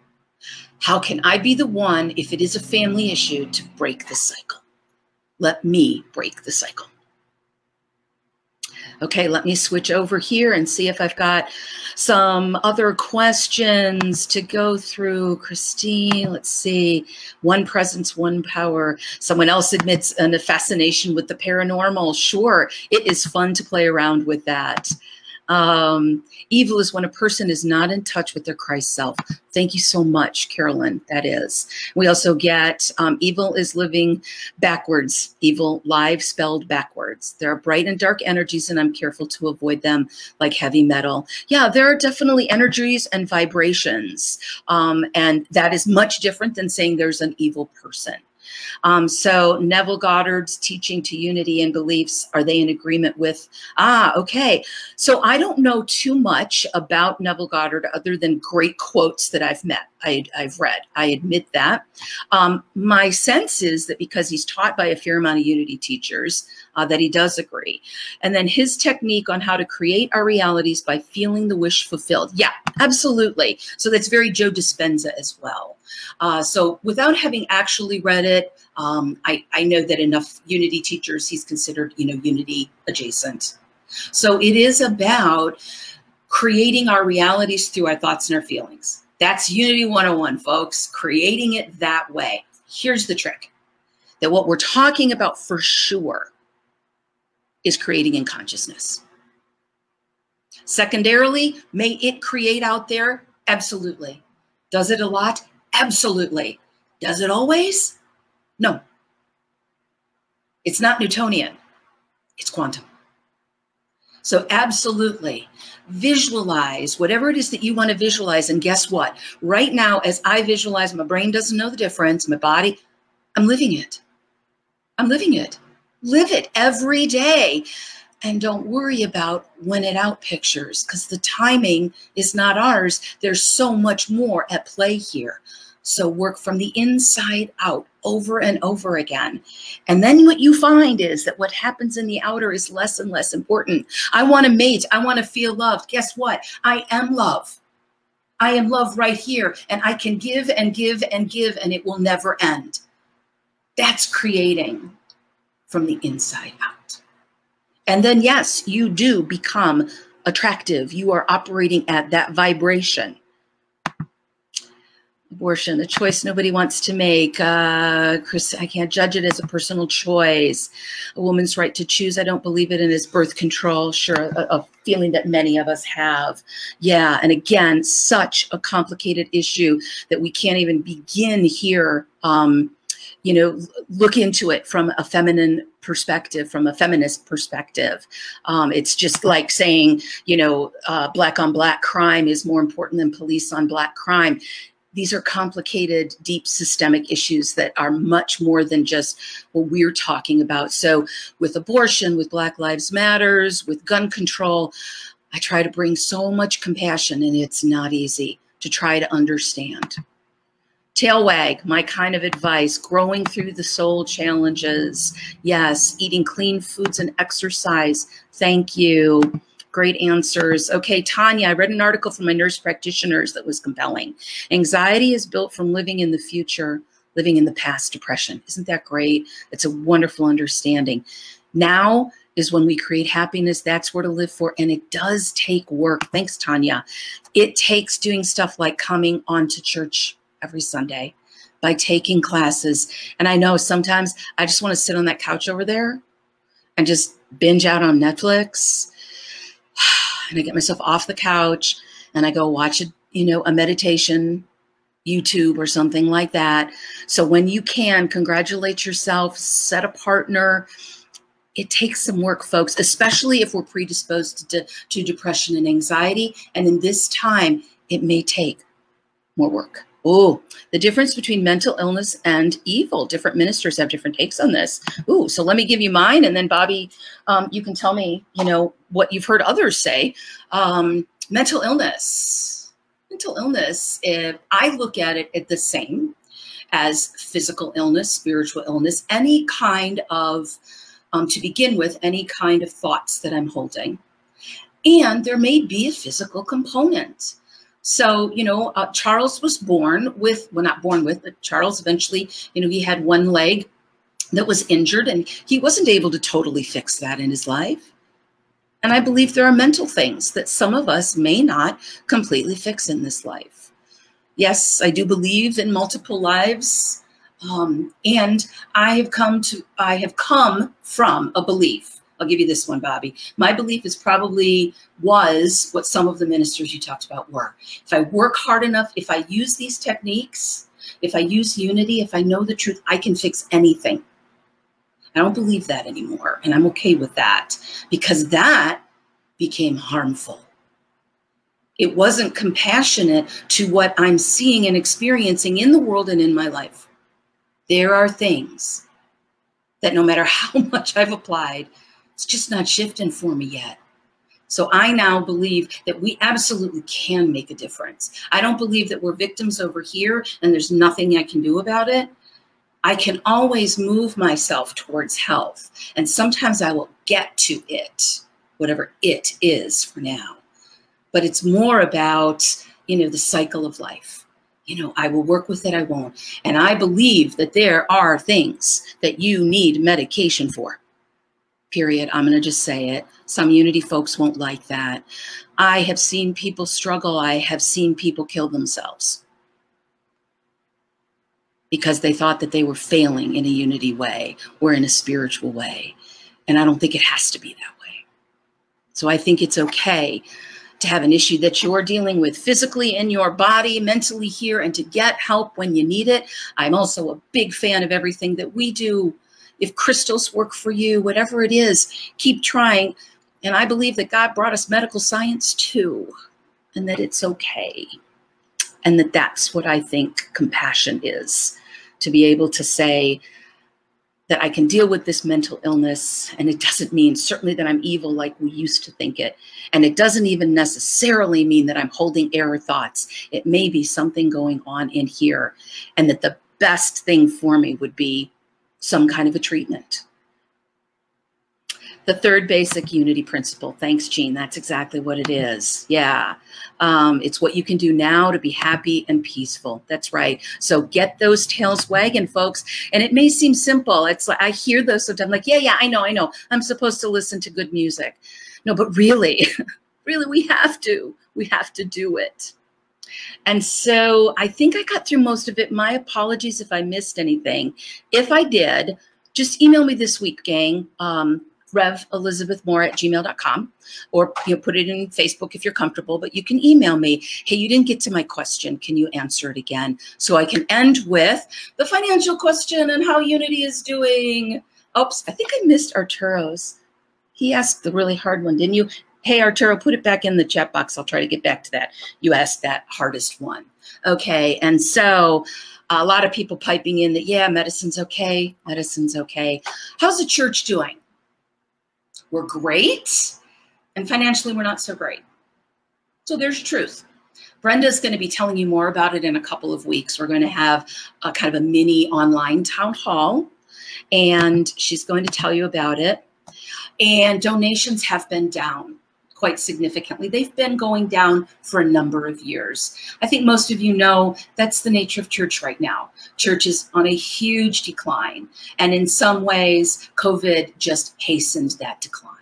How can I be the one, if it is a family issue, to break the cycle? Let me break the cycle. Okay, let me switch over here and see if I've got some other questions to go through. Christine, let's see. One presence, one power. Someone else admits a fascination with the paranormal. Sure, it is fun to play around with that. Um, evil is when a person is not in touch with their Christ self. Thank you so much, Carolyn, that is. We also get um, evil is living backwards, evil lives spelled backwards. There are bright and dark energies and I'm careful to avoid them, like heavy metal. Yeah, there are definitely energies and vibrations. Um, and that is much different than saying there's an evil person. Um, so Neville Goddard's teaching to unity and beliefs, are they in agreement with? Ah, okay. So I don't know too much about Neville Goddard other than great quotes that I've met, I, I've read. I admit that. Um, my sense is that because he's taught by a fair amount of unity teachers, uh, that he does agree. And then his technique on how to create our realities by feeling the wish fulfilled. Yeah, absolutely. So that's very Joe Dispenza as well. Uh, so without having actually read it, um, I, I know that enough unity teachers, he's considered, you know, unity adjacent. So it is about creating our realities through our thoughts and our feelings. That's Unity one oh one, folks, creating it that way. Here's the trick, that what we're talking about for sure is creating in consciousness. Secondarily, may it create out there? Absolutely. Does it a lot? Absolutely. Does it always? No. It's not Newtonian. It's quantum. So absolutely visualize whatever it is that you want to visualize. And guess what? Right now, as I visualize, my brain doesn't know the difference. My body, I'm living it. I'm living it. Live it every day. And don't worry about when it out pictures, because the timing is not ours. There's so much more at play here. So work from the inside out over and over again. And then what you find is that what happens in the outer is less and less important. I want to mate. I want to feel loved. Guess what? I am love. I am love right here. And I can give and give and give and it will never end. That's creating from the inside out. And then yes, you do become attractive. You are operating at that vibration. Abortion, a choice nobody wants to make. Uh, Chris, I can't judge it as a personal choice. A woman's right to choose. I don't believe it in is birth control. Sure, a, a feeling that many of us have. Yeah, and again, such a complicated issue that we can't even begin here. Um, you know, look into it from a feminine perspective, from a feminist perspective. Um, it's just like saying, you know, uh, black on black crime is more important than police on black crime. These are complicated, deep systemic issues that are much more than just what we're talking about. So with abortion, with Black Lives Matters, with gun control, I try to bring so much compassion, and it's not easy to try to understand. Tail wag, my kind of advice, growing through the soul challenges. Yes, eating clean foods and exercise. Thank you. Great answers. Okay, Tanya, I read an article from my nurse practitioners that was compelling. Anxiety is built from living in the future, living in the past depression. Isn't that great? It's a wonderful understanding. Now is when we create happiness. That's where to live for. And it does take work. Thanks, Tanya. It takes doing stuff like coming on to church every Sunday, by taking classes. And I know sometimes I just want to sit on that couch over there and just binge out on Netflix. And I get myself off the couch and I go watch a, you know, a meditation, YouTube or something like that. So when you can, congratulate yourself, set a partner. It takes some work, folks, especially if we're predisposed to, to depression and anxiety. And in this time, it may take more work. Oh, the difference between mental illness and evil. Different ministers have different takes on this. Ooh, so let me give you mine, and then Bobby, um, you can tell me, you know, what you've heard others say. Um, mental illness. Mental illness, if I look at it at the same as physical illness, spiritual illness, any kind of, um, to begin with, any kind of thoughts that I'm holding. And there may be a physical component. So, you know, uh, Charles was born with, well, not born with, but Charles eventually, you know, he had one leg that was injured and he wasn't able to totally fix that in his life. And I believe there are mental things that some of us may not completely fix in this life. Yes, I do believe in multiple lives. Um, and I have come to, I have come from a belief. I'll give you this one, Bobby. My belief is probably was what some of the ministers you talked about were. If I work hard enough, if I use these techniques, if I use Unity, if I know the truth, I can fix anything. I don't believe that anymore, and I'm okay with that, because that became harmful. It wasn't compassionate to what I'm seeing and experiencing in the world and in my life. There are things that no matter how much I've applied, it's just not shifting for me yet. So I now believe that we absolutely can make a difference. I don't believe that we're victims over here and there's nothing I can do about it. I can always move myself towards health, and sometimes I will get to it, whatever it is for now. But it's more about, you know, the cycle of life. You know, I will work with it, I won't. And I believe that there are things that you need medication for, period. I'm going to just say it. Some Unity folks won't like that. I have seen people struggle. I have seen people kill themselves, because they thought that they were failing in a Unity way or in a spiritual way. And I don't think it has to be that way. So I think it's okay to have an issue that you're dealing with physically in your body, mentally here, and to get help when you need it. I'm also a big fan of everything that we do. If crystals work for you, whatever it is, keep trying. And I believe that God brought us medical science too, and that it's okay. And that that's what I think compassion is, to be able to say that I can deal with this mental illness, and it doesn't mean certainly that I'm evil like we used to think it. And it doesn't even necessarily mean that I'm holding error thoughts. It may be something going on in here, and that the best thing for me would be some kind of a treatment. The third basic Unity principle. Thanks, Jean. That's exactly what it is. Yeah. Um, it's what you can do now to be happy and peaceful. That's right. So get those tails wagging, folks. And it may seem simple. It's like, I hear those sometimes. I'm like, yeah, yeah, I know, I know. I'm supposed to listen to good music. No, but really, really, we have to. We have to do it. And so I think I got through most of it. My apologies if I missed anything. If I did, just email me this week, gang. Um, Rev Elizabeth Mora at gmail dot com, or you know, put it in Facebook if you're comfortable, but you can email me. Hey, you didn't get to my question. Can you answer it again? So I can end with the financial question and how Unity is doing. Oops, I think I missed Arturo's. He asked the really hard one, didn't you? Hey, Arturo, put it back in the chat box. I'll try to get back to that. You asked that hardest one. Okay, and so a lot of people piping in that, yeah, medicine's okay. Medicine's okay. How's the church doing? We're great, and financially we're not so great. So there's truth. Brenda's going to be telling you more about it in a couple of weeks. We're going to have a kind of a mini online town hall, and she's going to tell you about it. And donations have been down quite significantly. They've been going down for a number of years. I think most of you know that's the nature of church right now. Church is on a huge decline. And in some ways, COVID just hastened that decline.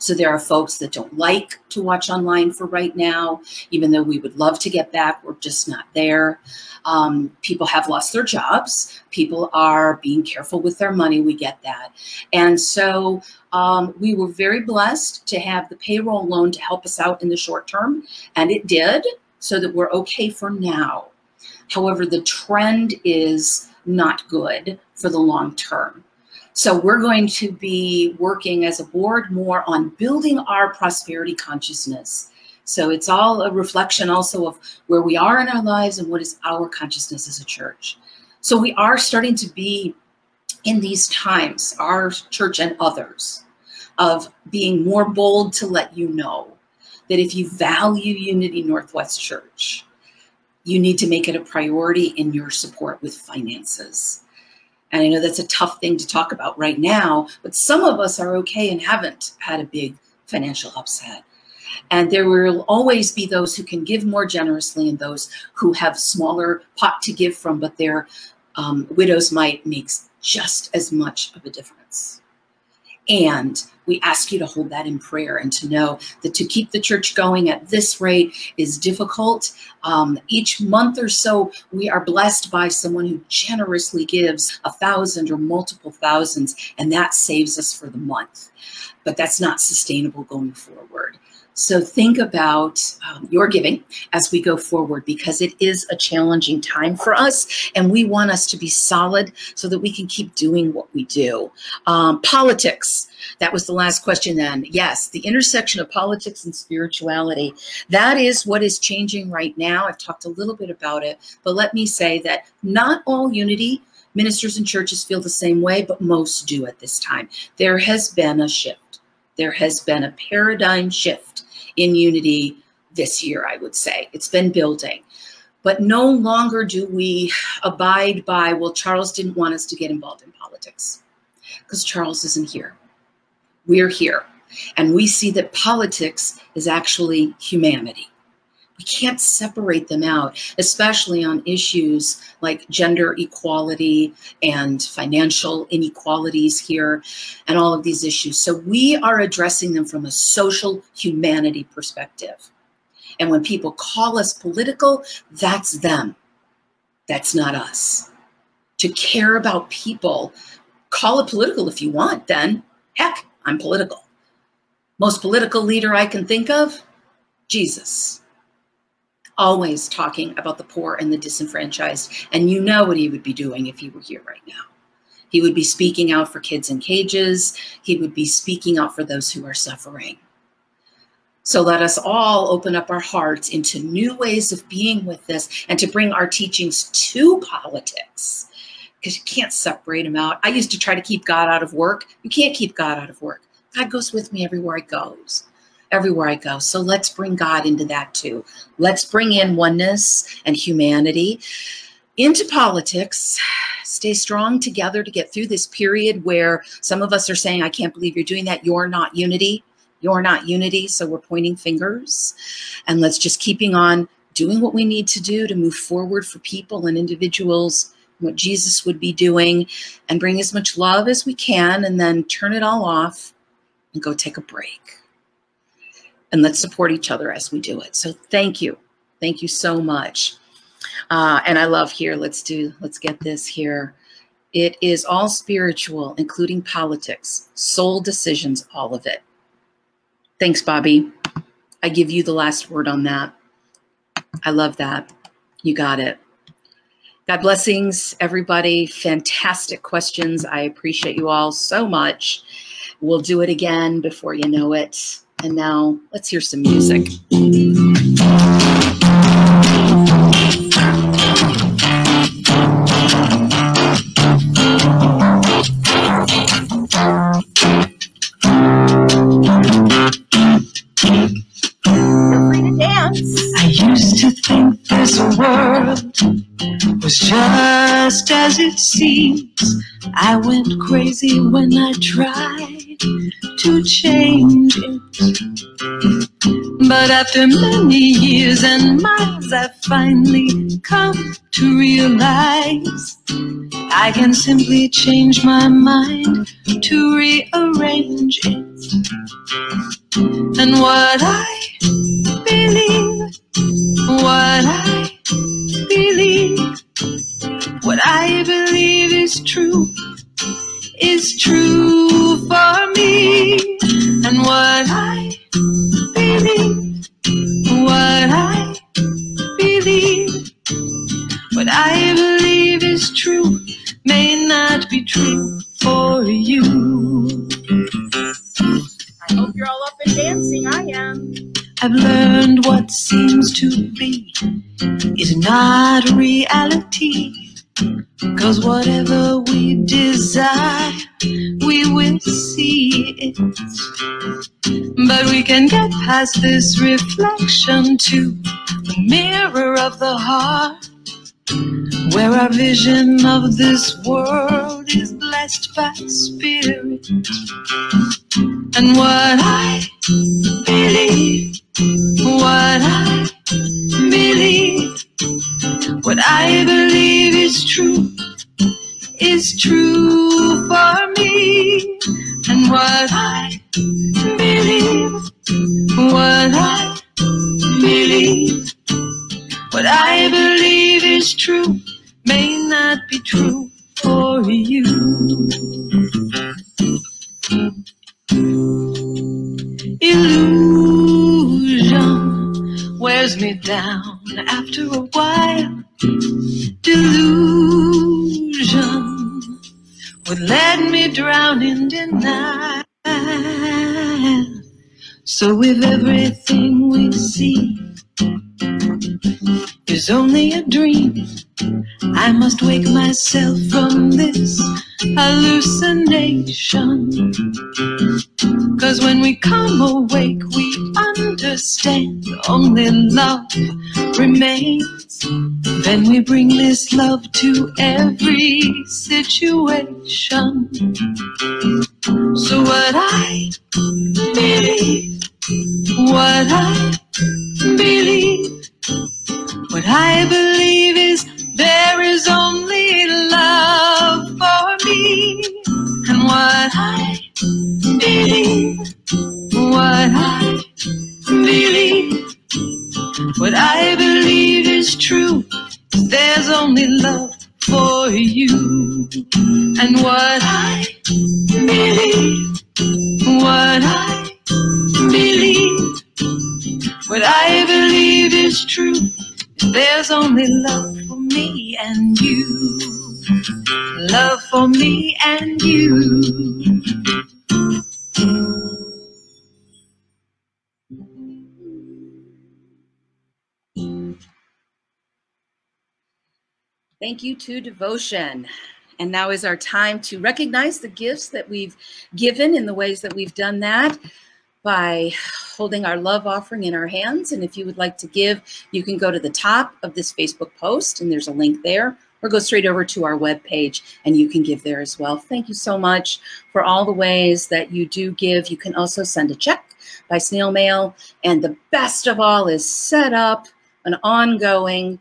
So there are folks that don't like to watch online for right now, even though we would love to get back, we're just not there. Um, people have lost their jobs. People are being careful with their money. We get that. And so um, we were very blessed to have the payroll loan to help us out in the short term. And it did, so that we're okay for now. However, the trend is not good for the long term. So we're going to be working as a board more on building our prosperity consciousness. So it's all a reflection also of where we are in our lives and what is our consciousness as a church. So we are starting to be in these times, our church and others, of being more bold to let you know that if you value Unity Northwest Church, you need to make it a priority in your support with finances. And I know that's a tough thing to talk about right now, but some of us are okay and haven't had a big financial upset. And there will always be those who can give more generously and those who have smaller pot to give from, but their um, widow's mite makes just as much of a difference. And we ask you to hold that in prayer and to know that to keep the church going at this rate is difficult. Um, each month or so, we are blessed by someone who generously gives a thousand or multiple thousands, and that saves us for the month. But that's not sustainable going forward. So think about um, your giving as we go forward, because it is a challenging time for us, and we want us to be solid so that we can keep doing what we do. Um, politics, that was the last question then. Yes, the intersection of politics and spirituality, that is what is changing right now. I've talked a little bit about it, but let me say that not all Unity ministers and churches feel the same way, but most do at this time. There has been a shift. There has been a paradigm shift in Unity this year, I would say. It's been building. But no longer do we abide by, well, Charles didn't want us to get involved in politics, because Charles isn't here. We're here. And we see that politics is actually humanity. We can't separate them out, especially on issues like gender equality and financial inequalities here and all of these issues. So we are addressing them from a social humanity perspective. And when people call us political, that's them. That's not us. To care about people, call it political if you want, then heck, I'm political. Most political leader I can think of, Jesus. Always talking about the poor and the disenfranchised. And you know what he would be doing if he were here right now. He would be speaking out for kids in cages. He would be speaking out for those who are suffering. So let us all open up our hearts into new ways of being with this and to bring our teachings to politics, because you can't separate them out. I used to try to keep God out of work. You can't keep God out of work. God goes with me everywhere I go. everywhere I go. So let's bring God into that too. Let's bring in oneness and humanity into politics. Stay strong together to get through this period where some of us are saying, I can't believe you're doing that. You're not Unity. You're not Unity. So we're pointing fingers. And let's just keeping on doing what we need to do to move forward for people and individuals, what Jesus would be doing, and bring as much love as we can, and then turn it all off and go take a break. And let's support each other as we do it. So thank you. Thank you so much. Uh, and I love here, let's do, let's get this here. It is all spiritual, including politics, soul decisions, all of it. Thanks, Bobby. I give you the last word on that. I love that. You got it. God blessings, everybody. Fantastic questions. I appreciate you all so much. We'll do it again before you know it. And now let's hear some music. You're free to dance. I used to think this world was just as it seems. I went crazy when I tried to change it. But after many years and miles, I finally come to realize I can simply change my mind to rearrange it. And what I believe, what I believe, what I believe is true, is true for me. And what I believe, what I believe, what I believe is true, may not be true for you. I hope you're all up and dancing, I am. I've learned what seems to be is not reality, 'cause whatever we desire, we will see it. But we can get past this reflection to mirror of the heart, where our vision of this world is blessed by spirit. And what I believe, what I believe, what I believe is true, is true for me. And what I believe, what I believe, what I believe is true, may not be true for you. Illusion wears me down after a while. Delusion would let me drown in denial. So with everything we see is only a dream, I must wake myself from this hallucination. Cause when we come awake, we understand only love remains. Then we bring this love to every situation. So what I believe, what I believe, what I believe is there is only love for me. And what I believe, what I believe, what I believe is true, there's only love for you. And what I believe, what I believe, what I believe is true, there's only love for me and you. Love for me and you. Thank you to devotion. And now is our time to recognize the gifts that we've given in the ways that we've done that by holding our love offering in our hands. And if you would like to give, you can go to the top of this Facebook post and there's a link there, or go straight over to our webpage and you can give there as well. Thank you so much for all the ways that you do give. You can also send a check by snail mail. And the best of all is set up an ongoing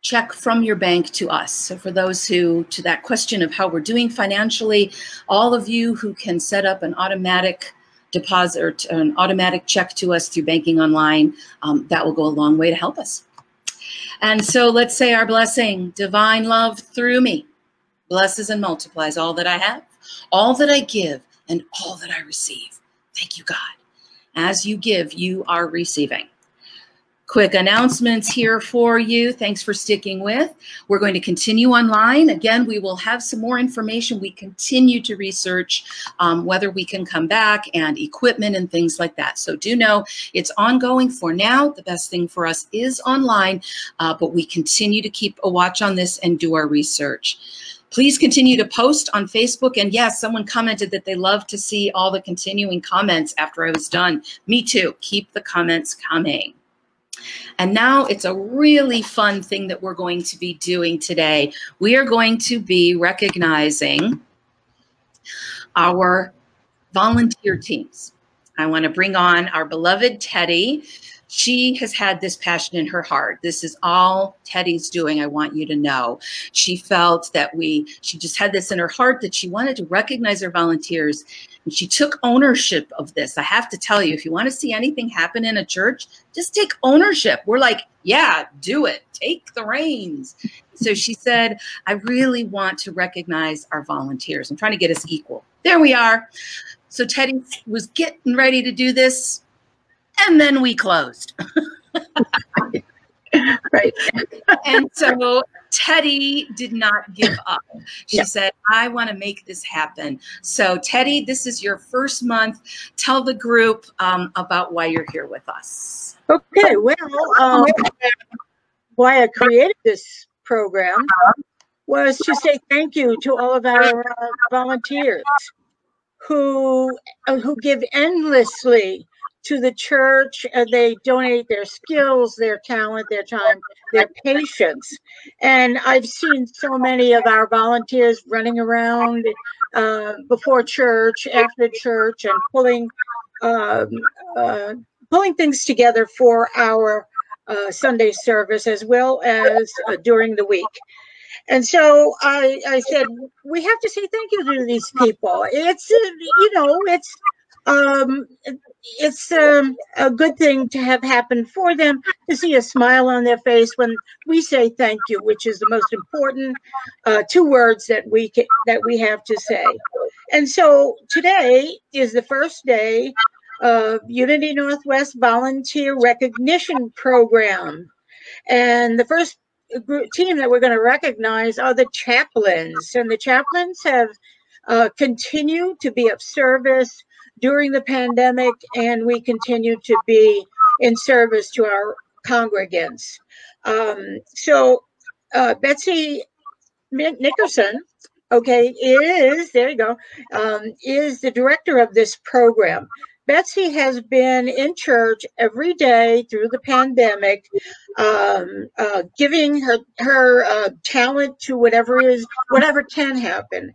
check from your bank to us. So for those who, to that question of how we're doing financially, all of you who can set up an automatic deposit or t- an automatic check to us through banking online, um, that will go a long way to help us. And so let's say our blessing. Divine love through me blesses and multiplies all that I have, all that I give, and all that I receive. Thank you, God. As you give, you are receiving. Quick announcements here for you. Thanks for sticking with. We're going to continue online. Again, we will have some more information. We continue to research um, whether we can come back, and equipment and things like that. So do know it's ongoing for now. The best thing for us is online, uh, but we continue to keep a watch on this and do our research. Please continue to post on Facebook. And yes, someone commented that they love to see all the continuing comments after I was done. Me too. Keep the comments coming. And now it's a really fun thing that we're going to be doing today. We are going to be recognizing our volunteer teams. I want to bring on our beloved Teddy. She has had this passion in her heart. This is all Teddy's doing, I want you to know. She felt that we, she just had this in her heart that she wanted to recognize her volunteers. And she took ownership of this. I have to tell you, if you want to see anything happen in a church, just take ownership. We're like, yeah, do it. Take the reins. So she said, I really want to recognize our volunteers. I'm trying to get us equal. There we are. So Teddy was getting ready to do this, and then we closed. Right. And so Teddy did not give up. She yeah. said, I want to make this happen. So Teddy, this is your first month. Tell the group um, about why you're here with us. Okay, well, um, why I created this program was to say thank you to all of our uh, volunteers who, uh, who give endlessly to the church, and they donate their skills, their talent, their time, their patience. And I've seen so many of our volunteers running around uh, before church, after church, and pulling um, uh, pulling things together for our uh, Sunday service, as well as uh, during the week. And so I, I said, we have to say thank you to these people. It's, you know, it's um, it's um, a good thing to have happened for them, to see a smile on their face when we say thank you, which is the most important uh, two words that we can, that we have to say. And so today is the first day of Unity Northwest Volunteer Recognition Program, and the first team that we're going to recognize are the chaplains, and the chaplains have uh, continued to be of service during the pandemic, and we continue to be in service to our congregants. Um, so uh, Betsy Nickerson, okay, is, there you go, um, is the director of this program. Betsy has been in church every day through the pandemic, um, uh, giving her her uh, talent to whatever is whatever can happen.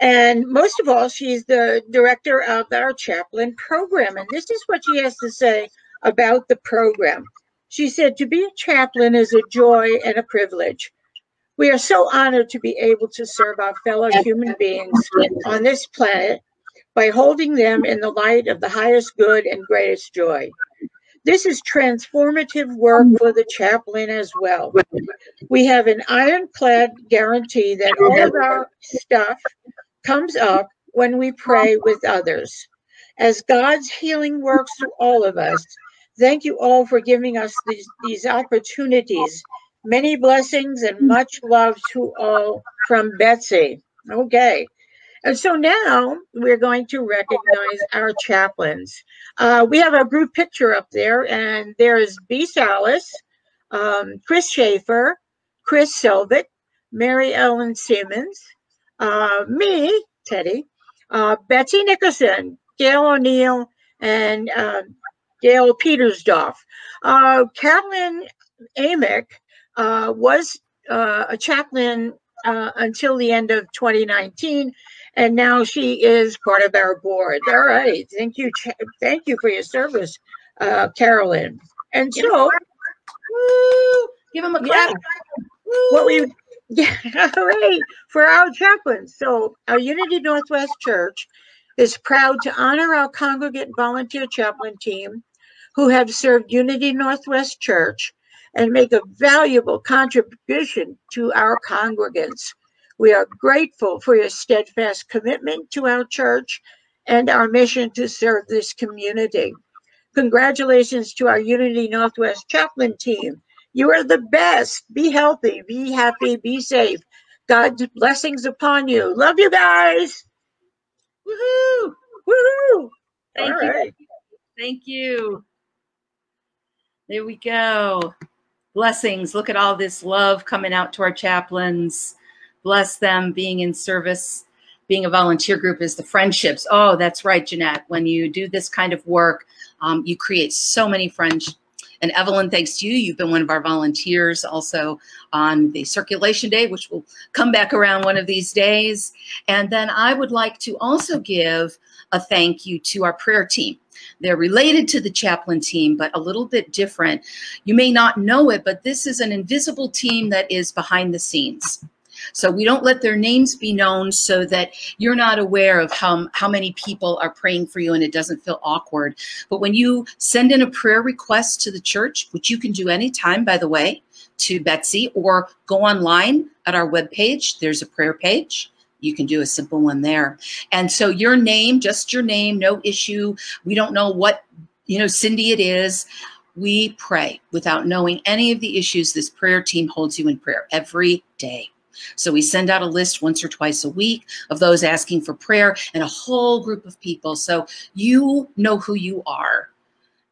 And most of all, she's the director of our chaplain program. And this is what she has to say about the program. She said, "To be a chaplain is a joy and a privilege. We are so honored to be able to serve our fellow human beings on this planet by holding them in the light of the highest good and greatest joy. This is transformative work for the chaplain as well. We have an ironclad guarantee that all of our stuff comes up when we pray with others. As God's healing works through all of us, thank you all for giving us these, these opportunities. Many blessings and much love to all from Betsy." Okay. And so now we're going to recognize our chaplains. Uh, we have a group picture up there, and there's B. Salas, um, Chris Schaefer, Chris Silvett, Mary Ellen Simmons, uh, me, Teddy, uh, Betsy Nickerson, Gail O'Neill, and uh, Gail Petersdorf. Uh, Carolyn Amick uh, was uh, a chaplain uh, until the end of twenty nineteen. And now she is part of our board. All right. Thank you. Thank you for your service, uh, Carolyn. And give so, woo, give them a clap. Yeah, what we, yeah, all right, for our chaplains. So our Unity Northwest Church is proud to honor our congregant volunteer chaplain team who have served Unity Northwest Church and make a valuable contribution to our congregants. We are grateful for your steadfast commitment to our church and our mission to serve this community. Congratulations to our Unity Northwest chaplain team. You are the best. Be healthy, be happy, be safe. God's blessings upon you. Love you guys. Woohoo! Woohoo! Thank All you. Right. Thank you. There we go. Blessings. Look at all this love coming out to our chaplains. Bless them being in service. Being a volunteer group is the friendships. Oh, that's right, Jeanette. When you do this kind of work, um, you create so many friends. And Evelyn, thanks to you, you've been one of our volunteers also on the Circulation Day, which will come back around one of these days. And then I would like to also give a thank you to our prayer team. They're related to the chaplain team, but a little bit different. You may not know it, but this is an invisible team that is behind the scenes. So we don't let their names be known so that you're not aware of how, how many people are praying for you, and it doesn't feel awkward. But when you send in a prayer request to the church, which you can do anytime, by the way, to Betsy, or go online at our webpage, there's a prayer page. You can do a simple one there. And so your name, just your name, no issue. We don't know what, you know, Cindy it is. We pray without knowing any of the issues. This prayer team holds you in prayer every day. So we send out a list once or twice a week of those asking for prayer, and a whole group of people. So you know who you are.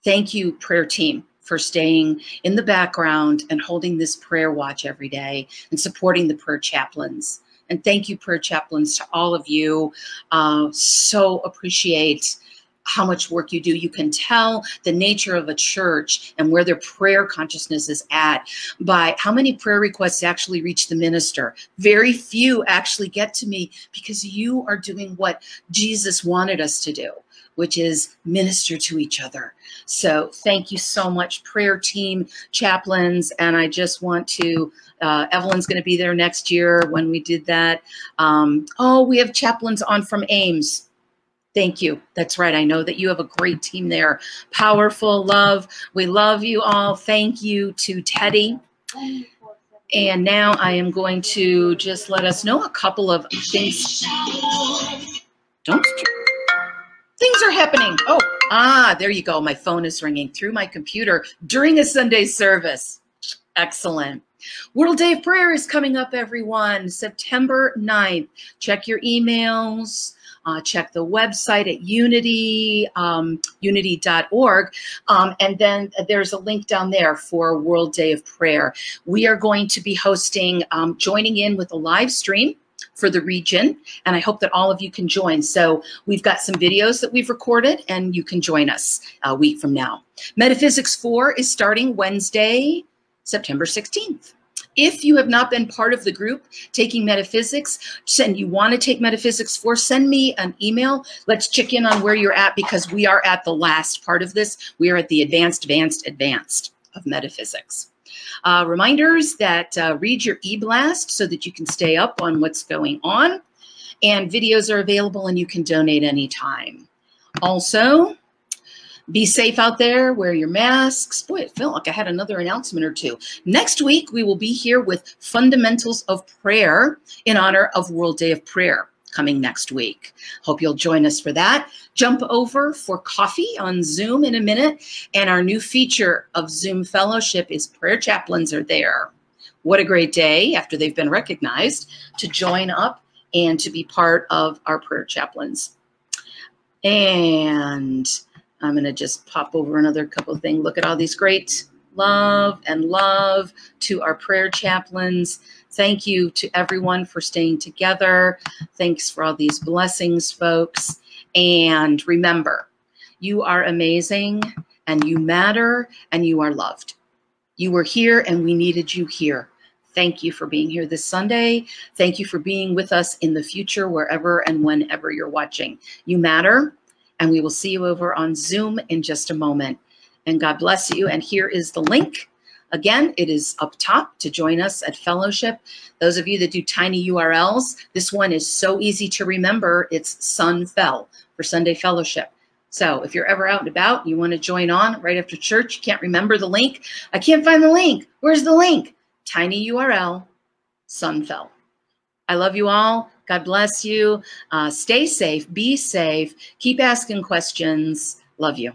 Thank you, prayer team, for staying in the background and holding this prayer watch every day and supporting the prayer chaplains. And thank you, prayer chaplains, to all of you. Uh, so appreciate how much work you do. You can tell the nature of a church and where their prayer consciousness is at by how many prayer requests actually reach the minister. Very few actually get to me, because you are doing what Jesus wanted us to do, which is minister to each other. So thank you so much, prayer team, chaplains. And I just want to, uh, Evelyn's gonna be there next year when we did that. Um, oh, we have chaplains on from Ames. Thank you. That's right. I know that you have a great team there. Powerful love. We love you all. Thank you to Teddy. And now I am going to just let us know a couple of things. Don't. Things are happening. Oh, ah, there you go. My phone is ringing through my computer during a Sunday service. Excellent. World Day of Prayer is coming up, everyone, September ninth. Check your emails. Uh, check the website at Unity, um, Unity dot org, um, and then there's a link down there for World Day of Prayer. We are going to be hosting, um, joining in with a live stream for the region, and I hope that all of you can join. So we've got some videos that we've recorded, and you can join us a week from now. Metaphysics four is starting Wednesday, September sixteenth. If you have not been part of the group taking metaphysics and you want to take metaphysics four, send me an email. Let's check in on where you're at, because we are at the last part of this. We are at the advanced, advanced, advanced of metaphysics. Uh, reminders that uh, read your e-blast so that you can stay up on what's going on. And videos are available and you can donate anytime. Also, be safe out there, wear your masks. Boy, it felt like I had another announcement or two. Next week, we will be here with Fundamentals of Prayer in honor of World Day of Prayer coming next week. Hope you'll join us for that. Jump over for coffee on Zoom in a minute. And our new feature of Zoom Fellowship is prayer chaplains are there. What a great day, after they've been recognized, to join up and to be part of our prayer chaplains. And I'm going to just pop over another couple of things. Look at all these great love and love to our prayer chaplains. Thank you to everyone for staying together. Thanks for all these blessings, folks. And remember, you are amazing and you matter and you are loved. You were here and we needed you here. Thank you for being here this Sunday. Thank you for being with us in the future, wherever and whenever you're watching. You matter. And we will see you over on Zoom in just a moment. And God bless you. And here is the link. Again, it is up top to join us at Fellowship. Those of you that do tiny U R Ls, this one is so easy to remember. It's Sunfell for Sunday Fellowship. So if you're ever out and about and you want to join on right after church, you can't remember the link. I can't find the link. Where's the link? Tiny U R L, Sunfell. I love you all. God bless you. Uh, stay safe. Be safe. Keep asking questions. Love you.